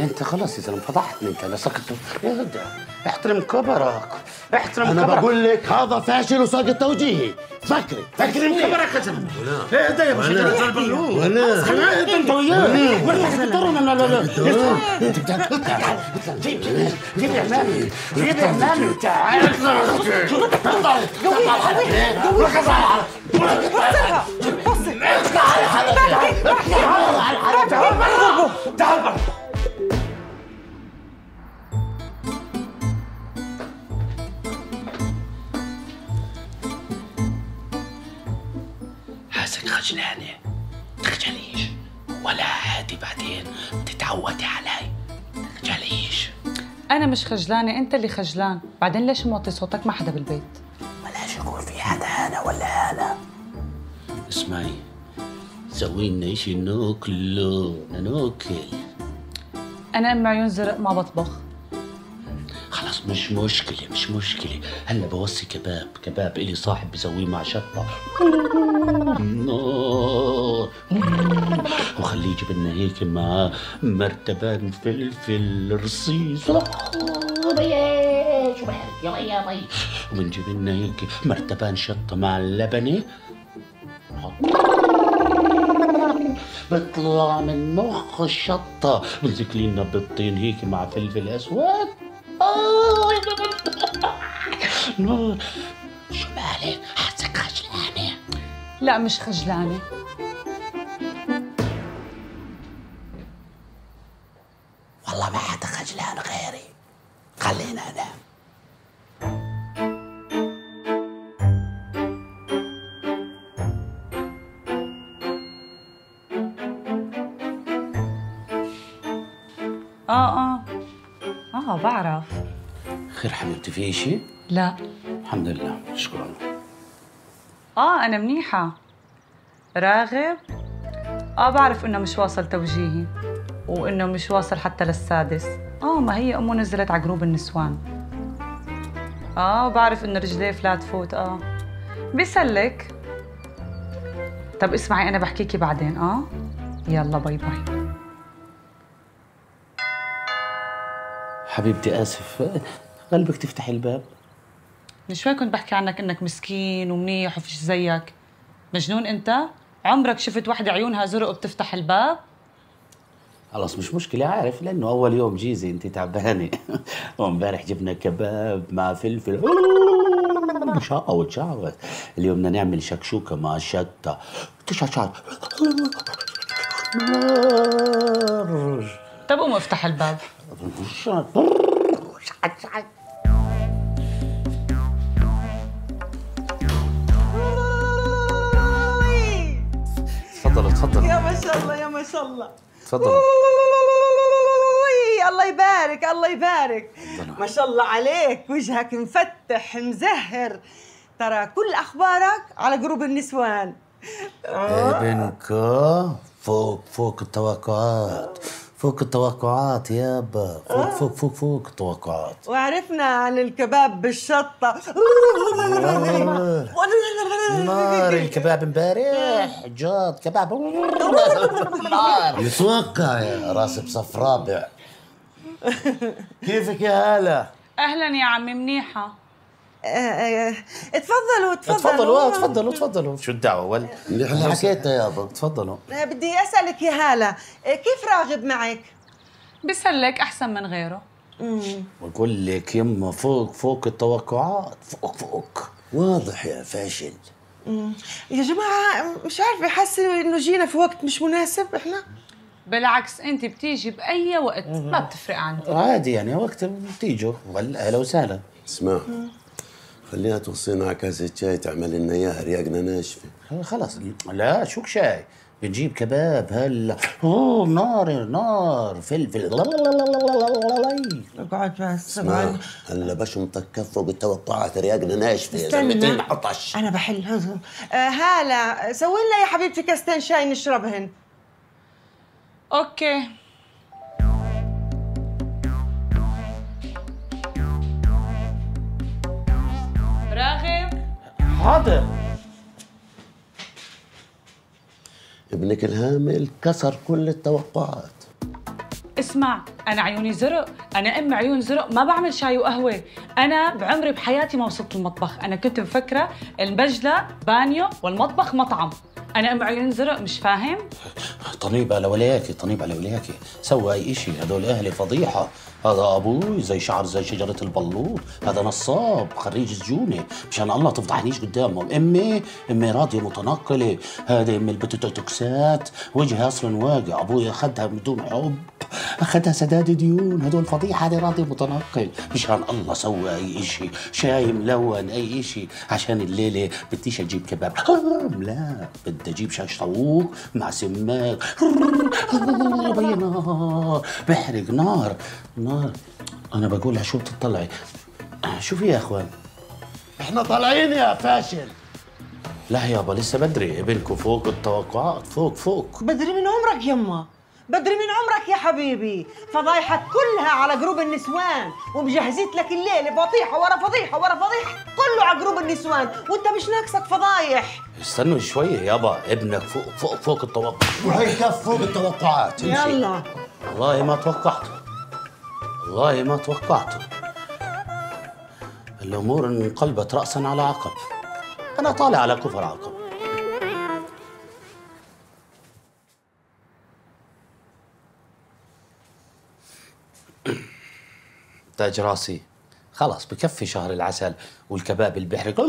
انت خلاص يا زلمه فضحتني انت. انا ساقط. اهدى احترم كبرك. احترم كبرك. انا بقول لك هذا فاشل وساق التوجيهي. فكري فكري كبرك يا زلمه. اهدى يا ابو شجره البلوط. ولا اهدى انت وياه. ولا تضطرني انا. لا لا انت بدك تطلع. جيب جيب عمامي. جيب عمامي. تعال اطلع. اطلع اطلع. بصها بصي. اطلع على حالك. اطلع على حالك. تعال برضه تعال برضه. حاسك خجلانة، تخجليش ولا عادي، بعدين بتتعودي علي. تخجليش. أنا مش خجلانة، أنت اللي خجلان، بعدين ليش موطي صوتك مع حدا بالبيت؟ بلاش يكون في حدا هانا ولا هانا. اسمعي، سوي لنا شيء ناكله، بدنا ناكل. أنا أم عيون زرق ما بطبخ. خلص مش مشكلة مش مشكلة، هلا بوصي كباب، كباب إلي صاحب بسويه مع شطة وخليه يجيب لنا هيك مع مرتبان فلفل رصيص. شو بحب يلا يا طيب. ونجيب لنا هيك مرتبان شطة مع اللبنة. بطلع من مخ الشطة. بنزك لنا بالطين هيك مع فلفل أسود. نور شو مالك؟ حاسك خجلانة. لا مش خجلانة. والله ما حدا خجلان غيري. خلينا انام. بعرف. خير حبيبتي في شيء؟ لا الحمد لله شكرا. انا منيحة. راغب بعرف انه مش واصل توجيهي وانه مش واصل حتى للسادس. ما هي امه نزلت على جروب النسوان. وبعرف انه رجليه فلات فوت. بسلك. طب اسمعي انا بحكيكي بعدين. يلا باي باي حبيبتي. آسف قلبك تفتحي الباب. من شوي كنت بحكي عنك إنك مسكين ومنيح وفيش زيك. مجنون أنت؟ عمرك شفت وحدة عيونها زرق وبتفتح الباب؟ خلص مش مشكلة عارف، لأنه أول يوم جيزي أنت تعبانة وامبارح جبنا كباب مع فلفل شقة وتشعوت. اليوم بدنا نعمل شكشوكة مع شطة. تشعشع. طب قوم افتح الباب. تفضل تفضل. يا ما شاء الله يا ما شاء الله. تفضل. الله يبارك الله يبارك. ما شاء الله عليك، وجهك مفتح مزهر. ترى كل اخبارك على جروب النسوان. ابنك فوق فوق التوقعات. فوق التوقعات يابا. فوق فوق فوق فوق التوقعات. وعرفنا عن الكباب بالشطة. نار الكباب امبارح جاد كباب. يتوقع يا راسي بصف رابع. كيفك يا هالة؟ أهلا يا عمي منيحة. اتفضلوا تفضلوا تفضلوا تفضلوا شو الدعوه ولا اللي احنا حكيتها يابا؟ تفضلوا. بدي اسالك يا هاله، كيف راغب معك؟ بسلك احسن من غيره. بقول لك يما فوق التوقعات، فوق واضح يا فاشل. يا جماعه مش عارفه، حاسه انه جينا في وقت مش مناسب. احنا بالعكس، انت بتيجي باي وقت، ما بتفرق عندي عادي، يعني وقت بتيجوا اهلا وسهلا. اسمع، خليها توصينا على كاسة شاي تعمل لنا اياها، رياقنا ناشفه. خلص. لا شوك شاي، بنجيب كباب هلا. اوه نار نار، فلفل. اقعد بس. اسمع، هلا بشمطك كف فوق التوقعات، رياقنا ناشفه يا زلمتين، عطش. انا بحل. هاله سوي لنا يا حبيبتي كاستين شاي نشربهن. اوكي. راغب. حاضر. ابنك الهامل كسر كل التوقعات. اسمع، انا عيوني زرق، انا ام عيون زرق، ما بعمل شاي وقهوه، انا بعمري بحياتي ما وصلت المطبخ، انا كنت مفكره المجله بانيو والمطبخ مطعم، انا ام عيون زرق، مش فاهم؟ طنيب على ولاياكي، طنيب على ولاياكي، سوى اي شيء، هذول اهلي فضيحه، هذا ابوي زي شعر زي شجره البلوط، هذا نصاب خريج الزونه، مشان الله تفضحنيش قدامهم. امي راضيه متنقله، هذه امي البتوتوكسات، وجهها اصلا واقع، ابوي اخذها بدون حب، اخذها سداد ديون، هذول فضيحه، هذه راضيه متنقل، مشان الله سوى اي شيء، شاي ملون اي شيء، عشان الليله بديش اجيب كباب، لا بدي اجيب شاش طاووق مع سماك، بينا بحرق نار نار. انا بقولها شو بتطلعي؟ شو في يا اخوان؟ احنا طالعين يا فاشل. لا يابا لسه بدري، ابنكم فوق التوقعات، فوق. بدري من عمرك يما، بدري من عمرك يا حبيبي، فضايحك كلها على جروب النسوان، ومجهزت لك الليله فضيحه ورا فضيحه ورا فضيحه، كله على جروب النسوان، وانت مش ناقصك فضايح. استنوا شويه يابا، ابنك فوق التوقع، وهي كف فوق التوقعات. يلا. والله ما توقعته. الامور انقلبت راسا على عقب، انا طالع على كفر عقب. تاج راسي، خلاص بكفي شهر العسل والكباب البحرق،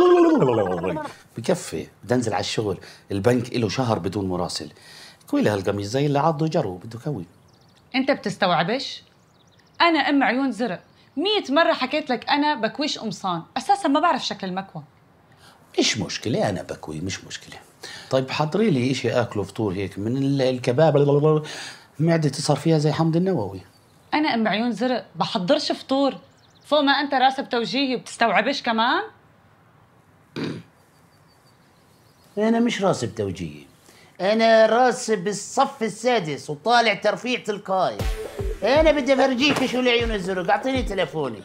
بكفي بدي انزل على الشغل، البنك له شهر بدون مراسل، كوي له هالقميص زي اللي عضه جره، بده كوي. انت بتستوعبش؟ انا ام عيون زرق، 100 مره حكيت لك انا بكويش قمصان، اساسا ما بعرف شكل المكوى. مش مشكله، انا بكوي مش مشكله. طيب حضري لي شيء اكله، فطور هيك من الكباب، معدتي صار فيها زي حمض النووي. أنا أم عيون زرق بحضرش فطور، فوق ما أنت راسب توجيهي وبتستوعبش كمان؟ أنا مش راسب توجيهي، أنا راسب الصف السادس وطالع ترفيع تلقائي. أنا بدي أفرجيكي شو العيون الزرق، أعطيني تلفونك،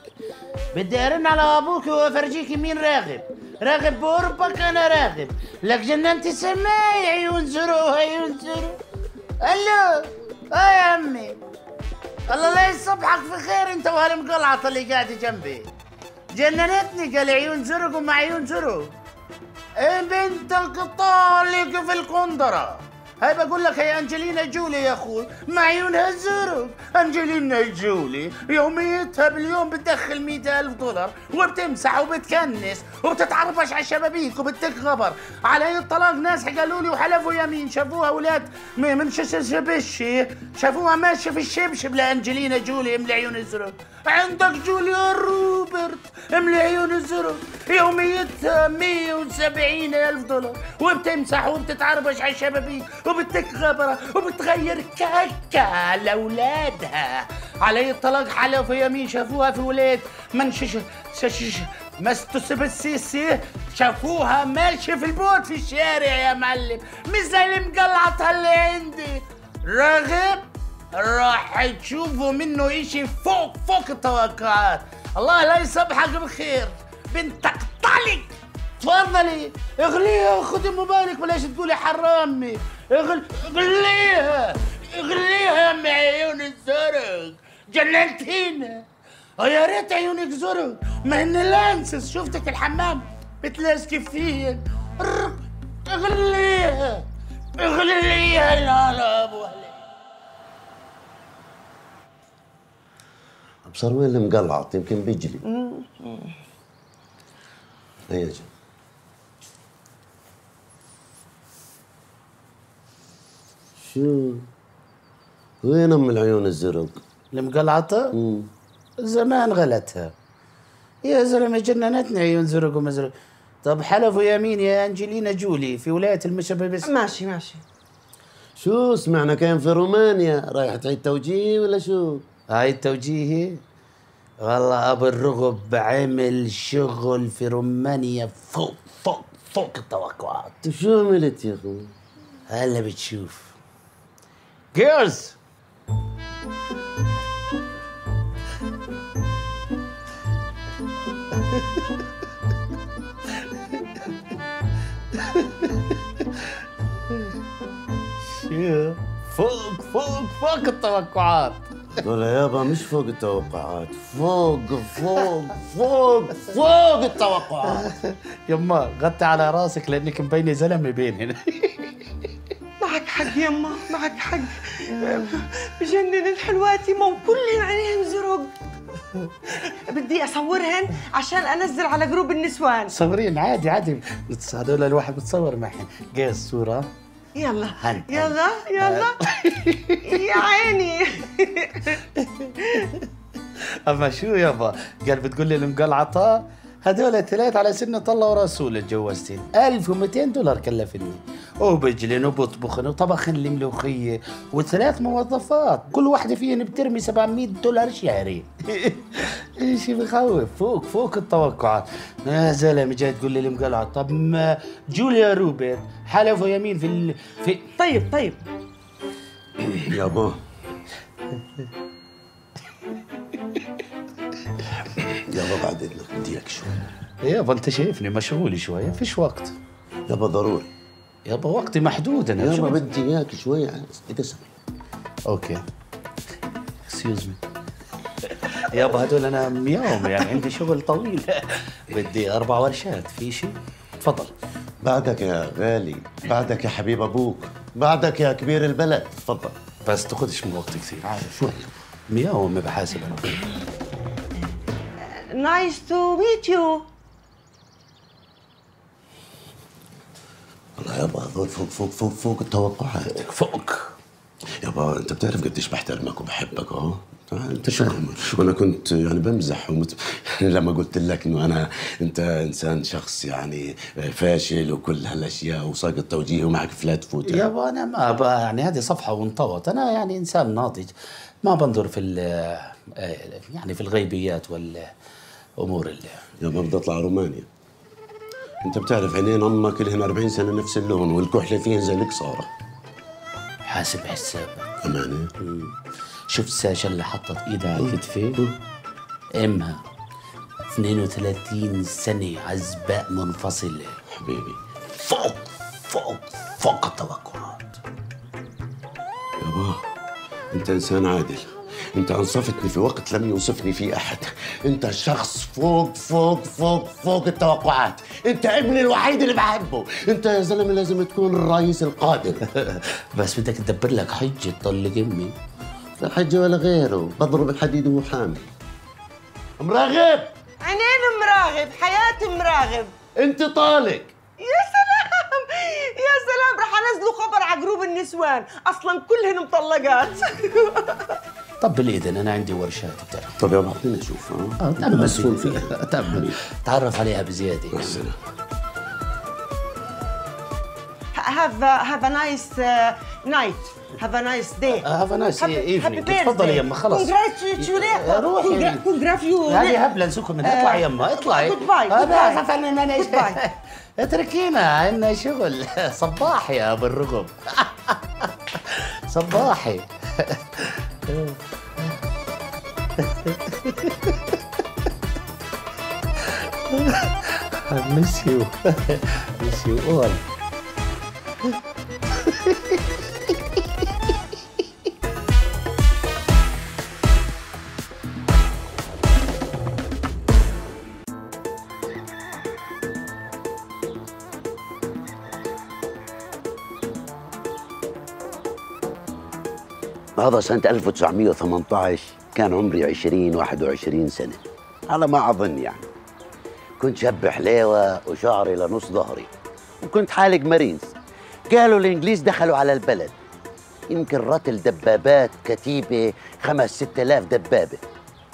بدي أرن على أبوك وأفرجيكي مين راغب. راغب بقربك، أنا راغب لك جننتي سماي، عيون زرق وعيون زرق. ألو. يا عمي الله لا يصبحك في خير، انت وهالمقلعطه اللي قاعده جنبي جننتني، قال عيون زرق ومع عيون زرق، ايه بنت القطار اللي في القندره، هاي بقول لك هي انجلينا جولي يا اخوي، مع عيونها الزرق. انجلينا جولي يوميتها باليوم بتدخل 100,000 دولار، وبتمسح وبتكنس وبتتعرفش على الشبابيك وبتكغبر على الطلاق. ناس قالوا لي وحلفوا يمين شافوها اولاد من شبشي، شافوها ماشيه في الشبشب لانجلينا جولي من العيون الزرق. عندك جوليا روبرت من العيون الزرق يوميتها 170,000 دولار، وبتمسح وبتتعرفش على الشبابيك وبتكغبرة وبتغير كاكا لأولادها على الطلاق. حلفوا يمين شافوها في ولاد من مستسب السيسي، شافوها ماشي في البوت في الشارع يا معلم، مثل المقلعطة اللي عندي. راغب راح تشوفوا منه اشي فوق التوقعات، الله لا يصبحك بخير بنتك طلق. تفضلي اغليها، خذي موبايلك، ولاش تقولي حرامي. اغليها يا عيون الزرق، جننتينا يا ريت عيونك زرق ما ان لانسس شفتك الحمام بتلاسكي فيه اغليها اغليها يا ابو هلال. ابصر وين اللي مقلعط يمكن بيجري. هيا جم شو وين ام العيون الزرق؟ المقلعطة؟ زمان غلتها يا زلمة، جننتنا عيون زرق ومزرق. طب حلفوا يمين يا انجلينا جولي في ولاية المشبب. ماشي ماشي. شو سمعنا كان في رومانيا رايحة تعيد توجيهي ولا شو؟ عيد توجيهي؟ والله ابو الرغب عمل شغل في رومانيا فوق فوق فوق التوقعات. شو عملت يا اخوي؟ هلا بتشوف. جيرز شو فوق فوق فوق التوقعات. ولا يابا مش فوق التوقعات، فوق فوق فوق فوق التوقعات. يما غطي على راسك لانك مبينه زلمه بين هنا. معك حق يما، معك حق، بجنن الحلوات يما وكلهن عينيهم زرق. بدي اصورهن عشان انزل على جروب النسوان. صورين عادي عادي، هذول الواحد بتصور معهن. جاي الصوره يلا هل. يلا يلا يا عيني. اما شو يابا، قال بتقول لي المقلعطه هذول الثلاث على سن الله ورسوله تجوزتين، $1200 كلفني، وبجلن وبطبخن وطبخن لي ملوخيه وثلاث موظفات، كل واحده فيهن بترمي $700 شهري. شيء بخوف فوق فوق التوقعات. يا زلمه جاي تقول لي المقلعطه. طب ما جوليا روبرت حلفوا يمين في طيب طيب يابا. يابا بعدين لك بدي لك شوي. يابا انت شايفني مشغول شويه، فيش وقت. يابا ضروري. يابا وقتي محدود انا. يابا بدي اياك شوي اتسمع. اوكي. اكسكيوز مي. يابا هدول انا يوم يعني عندي شغل طويل، بدي 4 ورشات، في شيء؟ تفضل. بعدك يا غالي، بعدك يا حبيب ابوك، بعدك يا كبير البلد، تفضل. بس تاخذش من وقت كثير، عارف شوي. يوم ما بحاسب انا. Nice to meet you. والله يابا هذول فوق فوق فوق فوق التوقعات. فوق. يابا انت بتعرف قديش بحترمك وبحبك اهو. انت شو وانا كنت يعني بمزح يعني لما قلت لك انه انا انت انسان شخص يعني فاشل وكل هالاشياء وساقط توجيهي ومعك فلات فوت. يعني يابا انا ما يعني هذه صفحه وانطوت، انا يعني انسان ناضج، ما بنظر في يعني في الغيبيات والامور اللي يابا بدي اطلع رومانيا. انت بتعرف عينين امك لهن 40 سنه نفس اللون والكحله فيهن زي القصاره. حاسب حسابك امانه. شفت ساشا اللي حطت ايدها على كتفي؟ امها 32 سنه عزباء منفصله حبيبي، فوق فوق فوق التوقعات. يابا انت انسان عادل، انت انصفتني في وقت لم يوصفني فيه احد، انت شخص فوق فوق فوق فوق التوقعات، انت ابني الوحيد اللي بحبه، انت يا زلمه لازم تكون الرئيس القادم. بس بدك تدبر لك حجه طلق امي. لا حجه ولا غيره، بضرب الحديد وهو حامل. مراغب! عينين مراغب، حياتي مراغب. انت طالق! يا سلام! يا سلام، رح انزلوا خبر على جروب النسوان، اصلا كلهن مطلقات. طب بالاذن انا عندي ورشات بتعرف. طب يابا اعطيني اشوف. تأمل مسؤول فيها. تأمل، تعرف عليها بزياده. يا سلام. have a nice night. Have a nice day. Have a nice evening. تفضلي يما خلص. Congratulations. روحي. Congratulations. هذه هبلة نسوكم منها. اطلعي يما اطلعي. Goodbye. أنا آسف أني ما Goodbye. اتركينا عندنا شغل. صباحي يا أبو الرقب. صباحي. I miss you. Miss you all. هذا سنة 1918، كان عمري 21 سنة على ما أظن يعني. كنت شاب حليوة وشعري لنص ظهري وكنت حالق مارينز. قالوا الإنجليز دخلوا على البلد، يمكن رتل دبابات كتيبة 5-6 آلاف دبابة.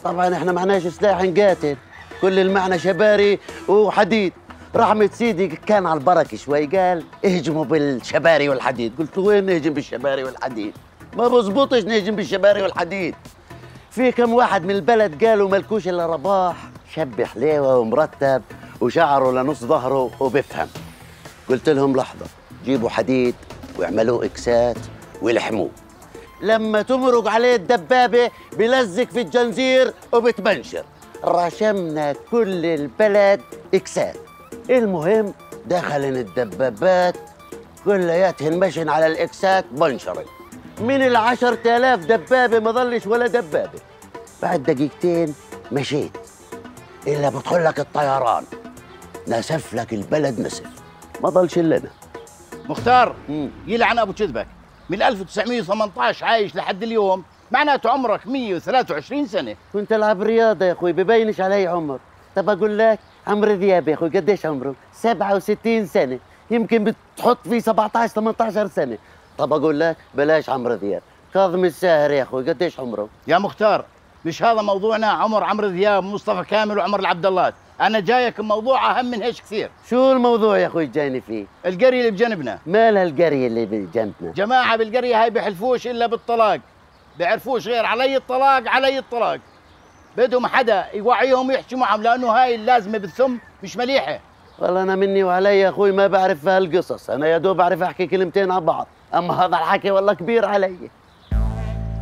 طبعا احنا معناش سلاح نقاتل، كل المعنى شباري وحديد. رحمت سيدي كان على البركة شوي، قال اهجموا بالشباري والحديد. قلت وين نهجم بالشباري والحديد؟ ما بزبطش نهجم بالشباري والحديد. في كم واحد من البلد قالوا ملكوش الا رباح، شاب حليوة ومرتب وشعره لنص ظهره وبفهم. قلت لهم لحظة، جيبوا حديد واعملوه اكسات ولحموه، لما تمرق عليه الدبابة بلزق في الجنزير وبتبنشر. رشمنا كل البلد اكسات. المهم دخلن الدبابات كلياتهن مشن على الاكسات بنشرن. من 10 آلاف دبابة ما ظلش ولا دبابة. بعد دقيقتين مشيت، إلا بدخل لك الطيران نسف لك البلد نسف، ما ظلش إلا أنا. مختار يلعن أبو كذبك، من 1918 عايش لحد اليوم، معناته عمرك 123 سنة. كنت ألعب رياضة يا أخوي، ببينش علي عمر. طب أقول لك عمرو دياب يا أخوي قديش عمره؟ 67 سنة، يمكن بتحط فيه 17-18 سنة. طب أقول لك بلاش عمرو دياب، كاظم الساهر يا أخوي قديش عمره؟ يا مختار مش هذا موضوعنا، عمر عمرو دياب ومصطفى كامل وعمر العبدالله. أنا جايك بموضوع أهم من هيش كثير. شو الموضوع يا أخوي جايني فيه؟ القرية اللي بجنبنا. مالها القرية اللي بجنبنا؟ جماعة بالقرية هاي بحلفوش إلا بالطلاق، بيعرفوش غير علي الطلاق علي الطلاق. بدهم حدا يوعيهم ويحكي معهم، لأنه هاي اللازمة بالثم مش مليحة. والله أنا مني وعلي يا أخوي ما بعرف هالقصص، أنا يا دوب بعرف أحكي كلمتين على بعض، أما هذا الحكي والله كبير علي.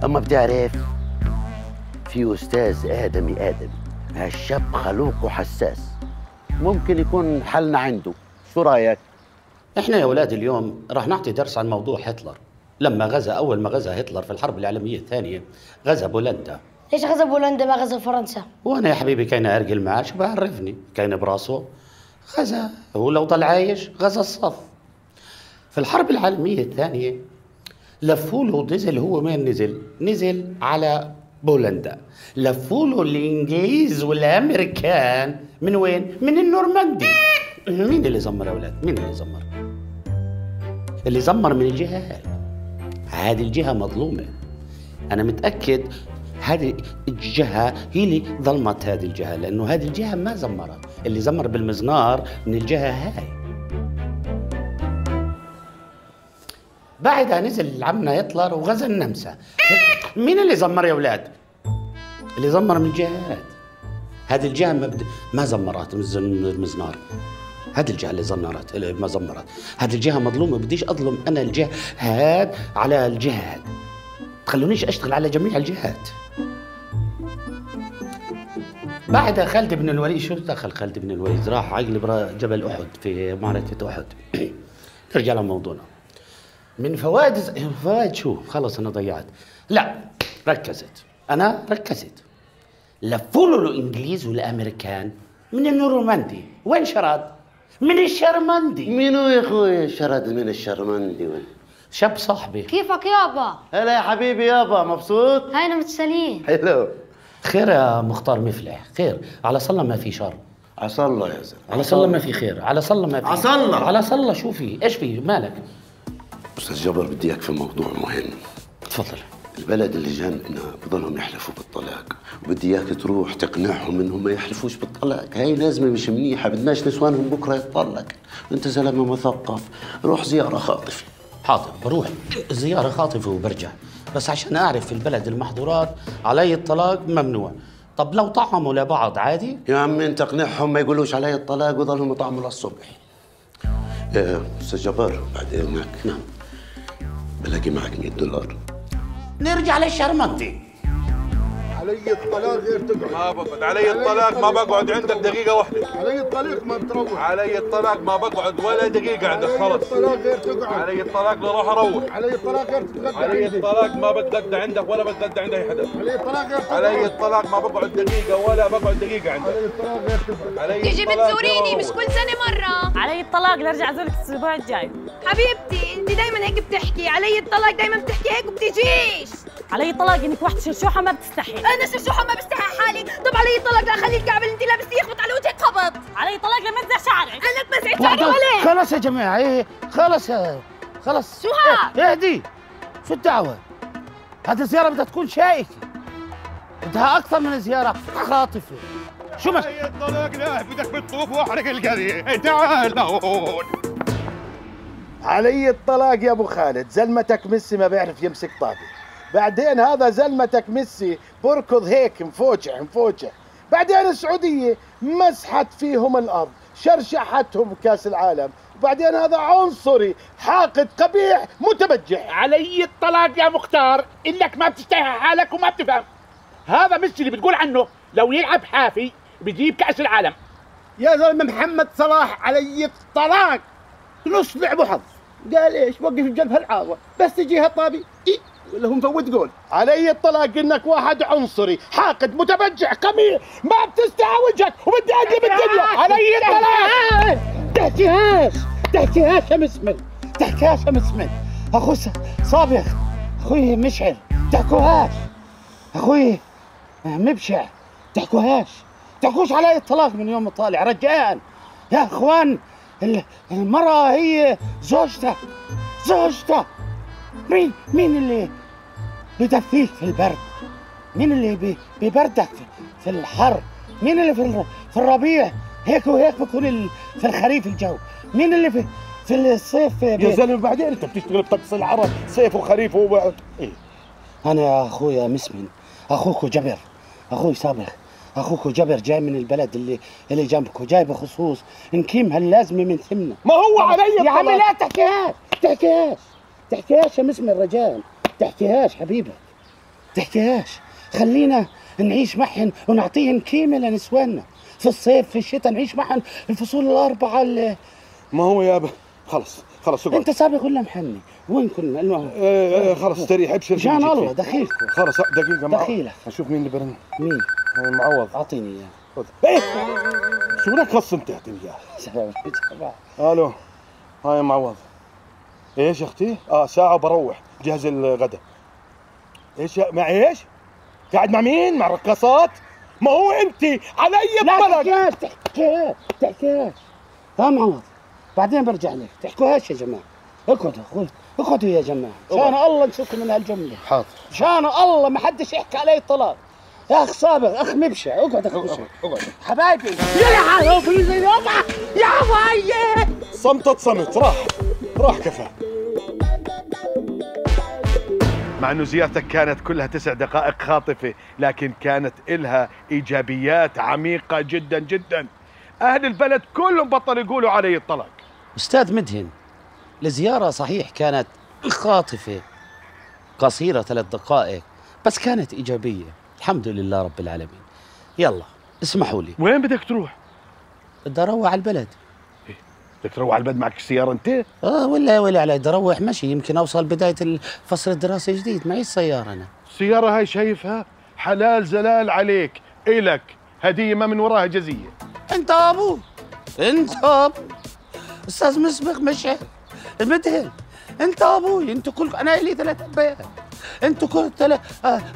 أما بتعرف في أستاذ آدمي، هالشاب خلوق وحساس، ممكن يكون حلنا عنده. شو رأيك؟ إحنا يا أولاد اليوم راح نعطي درس عن موضوع هتلر، لما غزا أول ما غزا هتلر في الحرب العالمية الثانية غزا بولندا. ليش غزا بولندا ما غزا فرنسا؟ وأنا يا حبيبي كان أرجل معاه شو بعرفني، كان براسه غزا، هو لو ضل عايش غزا الصف. في الحرب العالمية الثانية لفوا له ونزل، هو ما نزل على بولندا، لفوا له الانجليز والامريكان. من وين؟ من النورماندي. مين اللي زمر يا اولاد؟ مين اللي زمر؟ اللي زمر من الجهه هاي. هذه الجهه مظلومه، انا متاكد هذه الجهه هي اللي ظلمت هذه الجهه، لانه هذه الجهه ما زمرت، اللي زمر بالمزنار من الجهه هاي. بعدها نزل عمنا هتلر وغزا النمسا. مين اللي زمر يا اولاد؟ اللي زمر من الجهات. هذه الجهه ما زمرت المزنار، هذه الجهه اللي زمرت اللي ما زمرت. هذه الجهه مظلومه، بديش اظلم انا الجهه هاد على الجهات، تخلونيش اشتغل على جميع الجهات. بعدها خالد بن الوليد، شو دخل خالد بن الوليد؟ راح عقل جبل احد في معركه احد. نرجع لموضوعنا. من فوائد شو؟ خلص انا ضيعت. لا ركزت، انا ركزت. لفوا له الانجليز والامريكان من النورماندي. وين شرد؟ من الشرمندي. منو يا اخوي شرد من الشرمندي؟ وين؟ شاب صاحبي. كيفك يابا؟ هلا يا حبيبي يابا، مبسوط؟ هينا متسالين. حلو، خير يا مختار مفلح؟ خير، على صلى ما في شر. عسى الله يا زلمه، على صلى ما في خير، على صلى ما في. عسى الله، على صلى. شو في؟ ايش في؟ مالك؟ استاذ جبر بدي اياك في موضوع مهم. تفضل. البلد اللي جنبنا بضلهم يحلفوا بالطلاق، وبدي اياك تروح تقنعهم انهم ما يحلفوش بالطلاق، هاي لازمه مش منيحه، بدناش نسوانهم بكره يتطلق. انت زلمه مثقف، روح زياره خاطفه. حاضر، بروح زياره خاطفه وبرجع، بس عشان اعرف في البلد المحظورات علي الطلاق ممنوع. طب لو طعموا لبعض عادي؟ يا عمي انت اقنعهم ما يقولوش علي الطلاق ويضلهم يطعموا للصبح. استاذ جبار بعد اذنك. نعم. بلاقي معك $100. نرجع للشرمندي. علي الطلاق غير تقعد. ما بقعد علي الطلاق، ما بقعد عندك دقيقة واحدة. علي الطلاق ما بتروح. علي الطلاق ما بقعد ولا دقيقة عندك خلص. علي الطلاق غير تقعد. علي الطلاق بروح أروح. علي الطلاق غير تتغدى. علي الطلاق ما بتغدى عندك ولا بتغدى عند أي حدا. علي الطلاق غير تقعد. علي الطلاق ما بقعد دقيقة ولا بقعد دقيقة عندك. علي الطلاق غير تقعد. تيجي بتزوريني مش كل سنة مرة. علي الطلاق لأرجع أزورك الأسبوع الجاي. حبيبتي أنت دايماً هيك بتحكي، علي الطلاق دايماً بتحكي هيك وبتجيش. علي طلاق انك واحد شرشوحه ما بتستحي. انا شرشوحه ما بستحي حالي، طب علي طلاق لاخلي الكعب اللي انت لابسيه يخبط على وجهك خبط. علي طلاق لما انزع شعرك. انا اتمسعت شعري ولا خلص يا جماعه، ايه خلص خلص. سهى اهدي، شو الدعوه؟ هذه الزياره بدها تكون شائكه، بدها اكثر من زياره خاطفه. شو ما علي طلاق لا بدك بالطوب واحرق القريه، تعال لهون. علي الطلاق يا ابو خالد زلمتك ميسي ما بيعرف يمسك طابه، بعدين هذا زلمتك ميسي بركض هيك مفوجع مفوجع، بعدين السعودية مسحت فيهم الأرض شرشحتهم كأس العالم، وبعدين هذا عنصري حاقد قبيح متبجح. علي الطلاق يا مختار إنك ما بتشتهي حالك وما بتفهم. هذا ميسي اللي بتقول عنه لو يلعب حافي بيجيب كأس العالم. يا زلمة محمد صلاح علي الطلاق نص لعبه حظ، قال ايش وقف بجنب هالعاوة بس يجيها طابي إيه؟ ولا هم فوت جول. علي الطلاق انك واحد عنصري حاقد متبجح قميح ما بتستحى وجهك وبدي اقلب الدنيا. علي الطلاق تحكيهاش تحكيهاش يا مسمن، تحكيهاش يا مسمن. اخو صابغ اخوي مشعل تحكوهاش، اخوي مبشع تحكوهاش، تحكوش علي الطلاق من يوم طالع رجاء يا اخوان. المرأة هي زوجته، زوجته مين اللي بدفيك في البرد؟ مين اللي ببردك في الحر؟ مين اللي في الربيع هيك وهيك بكون في الخريف الجو؟ مين اللي في الصيف؟ يا زلمه بعدين انت بتشتغل بطقس العرب صيف وخريف وبعد ايه؟ انا يا اخويا مسمن اخوك جبر، اخوي صابر اخوك جبر جاي من البلد اللي جنبك وجاي بخصوص نكيم هاللازمه من ثمنه. ما هو علي يا عمي لا تحكيهاش تحكيهاش تحكيهاش يا مسمن الرجال تحكيهاش حبيبك تحكيهاش. خلينا نعيش معهن ونعطيهن قيمه لنسواننا في الصيف في الشتاء، نعيش معهن الفصول الاربعه اللي... ما هو يابا خلص خلص اقعد. انت سابق ولا محني؟ وين كنا؟ انه خلص استريح ابشر مشان الله دخيلكم. خلص دقيقه معك دخيلك اشوف مين اللي برن. مين؟ معوض اعطيني اياه خذ. ايه شو لك خصمت اعطيني اياه. الو هاي معوض. ايش يا اختي؟ ساعة وبروح جهز الغدا. ايش مع ايش؟ قاعد مع مين؟ مع الرقاصات؟ ما هو انت علي الطلاق. لا تحكيهاش تحكيهاش ها معوض بعدين برجع لك. تحكوهاش يا جماعة اقعدوا اخوي اقعدوا يا جماعة مشان الله نشوفكم من هالجملة. حاضر مشان الله ما حدش يحكي علي الطلاق. يا اخ صابر اخ مبشع اقعد اخ مبشع اقعد حبايبي يا حبيبي يا حبايبي. صمتت صمت راح كفى. مع انه زيارتك كانت كلها 9 دقائق خاطفة لكن كانت إلها ايجابيات عميقة جدا جدا. اهل البلد كلهم بطلوا يقولوا علي الطلاق. استاذ مدهن الزيارة صحيح كانت خاطفة قصيرة 3 دقائق بس كانت ايجابية الحمد لله رب العالمين. يلا اسمحوا لي. وين بدك تروح؟ بدي اروح على البلد. إيه؟ بدك تروح على البلد معك السيارة أنت؟ ولا علي بدي اروح مشي يمكن اوصل بداية الفصل الدراسي جديد معي السيارة أنا. السيارة هاي شايفها؟ حلال زلال عليك إلك هدية ما من وراها جزية. أنت أبو أنت أبو أستاذ مسبق مشعل مدهن أنت أبوي أنتوا كلكم أنا لي 3 أبايات انتوا كنتوا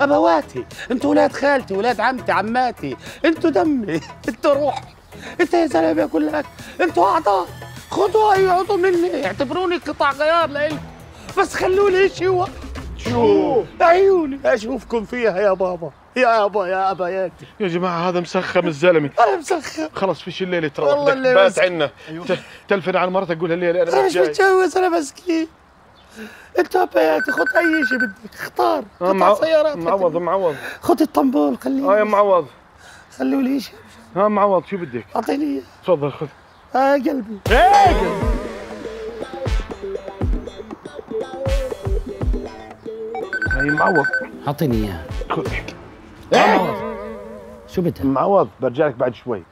ابواتي، انتوا ولاد خالتي، ولاد عمتي، عماتي، انتوا دمي، انتوا روحي، انت يا زلمه يا كلك، انتوا اعضاء، خذوها يقعدوا مني، اعتبروني قطع غيار لإلكم، بس خلوني شيوة شو؟ عيوني اشوفكم فيها يا بابا، يا ابا يا اباياتي. يا جماعه هذا مسخم الزلمه. انا مسخم. خلص فيش الليله تروح بدك بات عنا. أيوه. تلفن على مرتك قول لها الليله انا مش جاي. متجوز انا مسكين. انت بياتي خذ اي شيء بدك اختار قطع سيارات. معوض خذ الطنبول خليه. يا معوض خلوا لي شيء. معوض شو بدك؟ اعطيني اياه تفضل خذ. قلبي قلبي. هاي معوض اعطيني اياها خذ. معوض شو بدها؟ معوض برجع لك بعد شوي.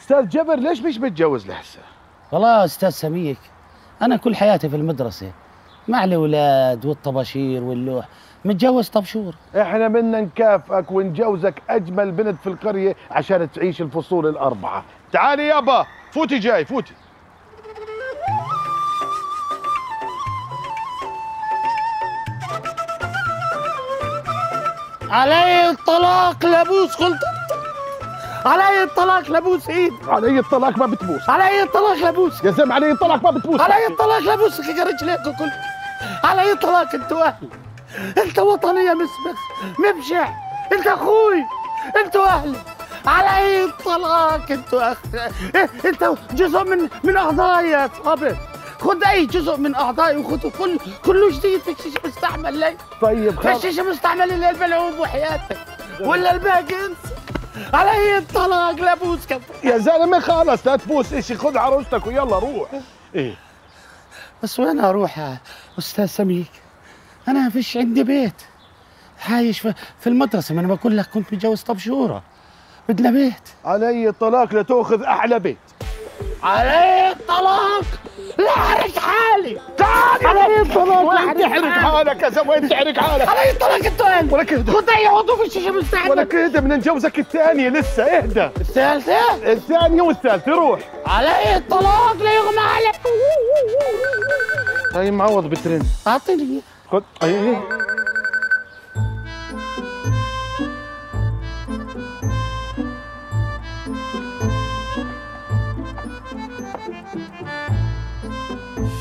استاذ جبر ليش مش متجوز لهسه؟ والله استاذ سميك أنا كل حياتي في المدرسة مع الأولاد والطباشير واللوح متجوز طبشور. إحنا بدنا نكافئك ونجوزك أجمل بنت في القرية عشان تعيش الفصول 4. تعالي يابا فوتي جاي فوتي. علي الطلاق لابوس خلطة، علي الطلاق لابوس ايد، علي الطلاق ما بتبوس، علي الطلاق لابوس يا زلمة، علي الطلاق ما بتبوس، علي الطلاق لابوسك يا رجليك وكلك، علي الطلاق انت واهلي، انت وطني يا مسبس مبشع، انت اخوي، انت واهلي، علي الطلاق انت جزء من اعضائي يا صاحبي، خد اي جزء من اعضائي وخذه كله جديد، فيكش مستعمل لي طيب خلاص، فيكش مستعمل الا الملعوب وحياتك ولا الباقي انسى، علي الطلاق لا بوس كفايه يا زلمه، خلص لا تبوس اشي، خذ عروستك ويلا روح. ايه بس وين اروح يا استاذ سميك؟ انا ما فيش عندي بيت، عايش في المدرسه، ما انا بقول لك كنت متجوز طبشوره، بدنا بيت. علي الطلاق لا تاخذ احلى بيت، علي الطلاق لا احرق حالي، تعال علي الطلاق ولا تحرق حالك يا زلمه، وين تحرق حالك؟ علي الطلاق الثاني ولا كهدى، خد اي عضو في الشيشه مستعمل ولا كهدى، بدنا نجوزك الثانيه لسه، اهدى. الثالثه؟ الثانيه والثالثه روح. علي الطلاق لا يغمى علي. طيب معوض بترن، اعطيني خد اي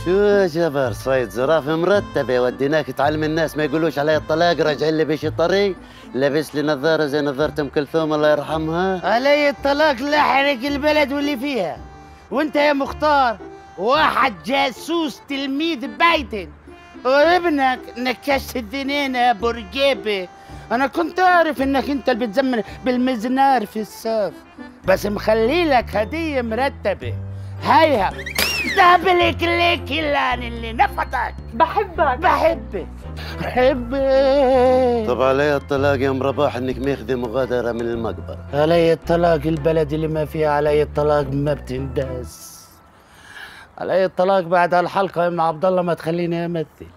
شو جبر صيد زرافه مرتبه، وديناك تعلم الناس ما يقولوش علي الطلاق، راجع اللي بيش طري، لابس لي نظاره زي نظاره ام كلثوم الله يرحمها. علي الطلاق لا حرق البلد واللي فيها، وانت يا مختار واحد جاسوس تلميذ بايدن، وابنك نكشت الذنين يا برجيبه، انا كنت اعرف انك انت اللي بتزمن بالمزنار في الصف، بس مخلي لك هديه مرتبه، هيها دبل كليك اللان اللي نفطك. بحبك بحبك بحبك. طب علي الطلاق يا ام رباح انك ماخذه مغادره من المقبره. علي الطلاق البلد اللي ما فيها، علي الطلاق ما بتنداس، علي الطلاق بعد هالحلقه يا ام عبد الله ما تخليني امثل.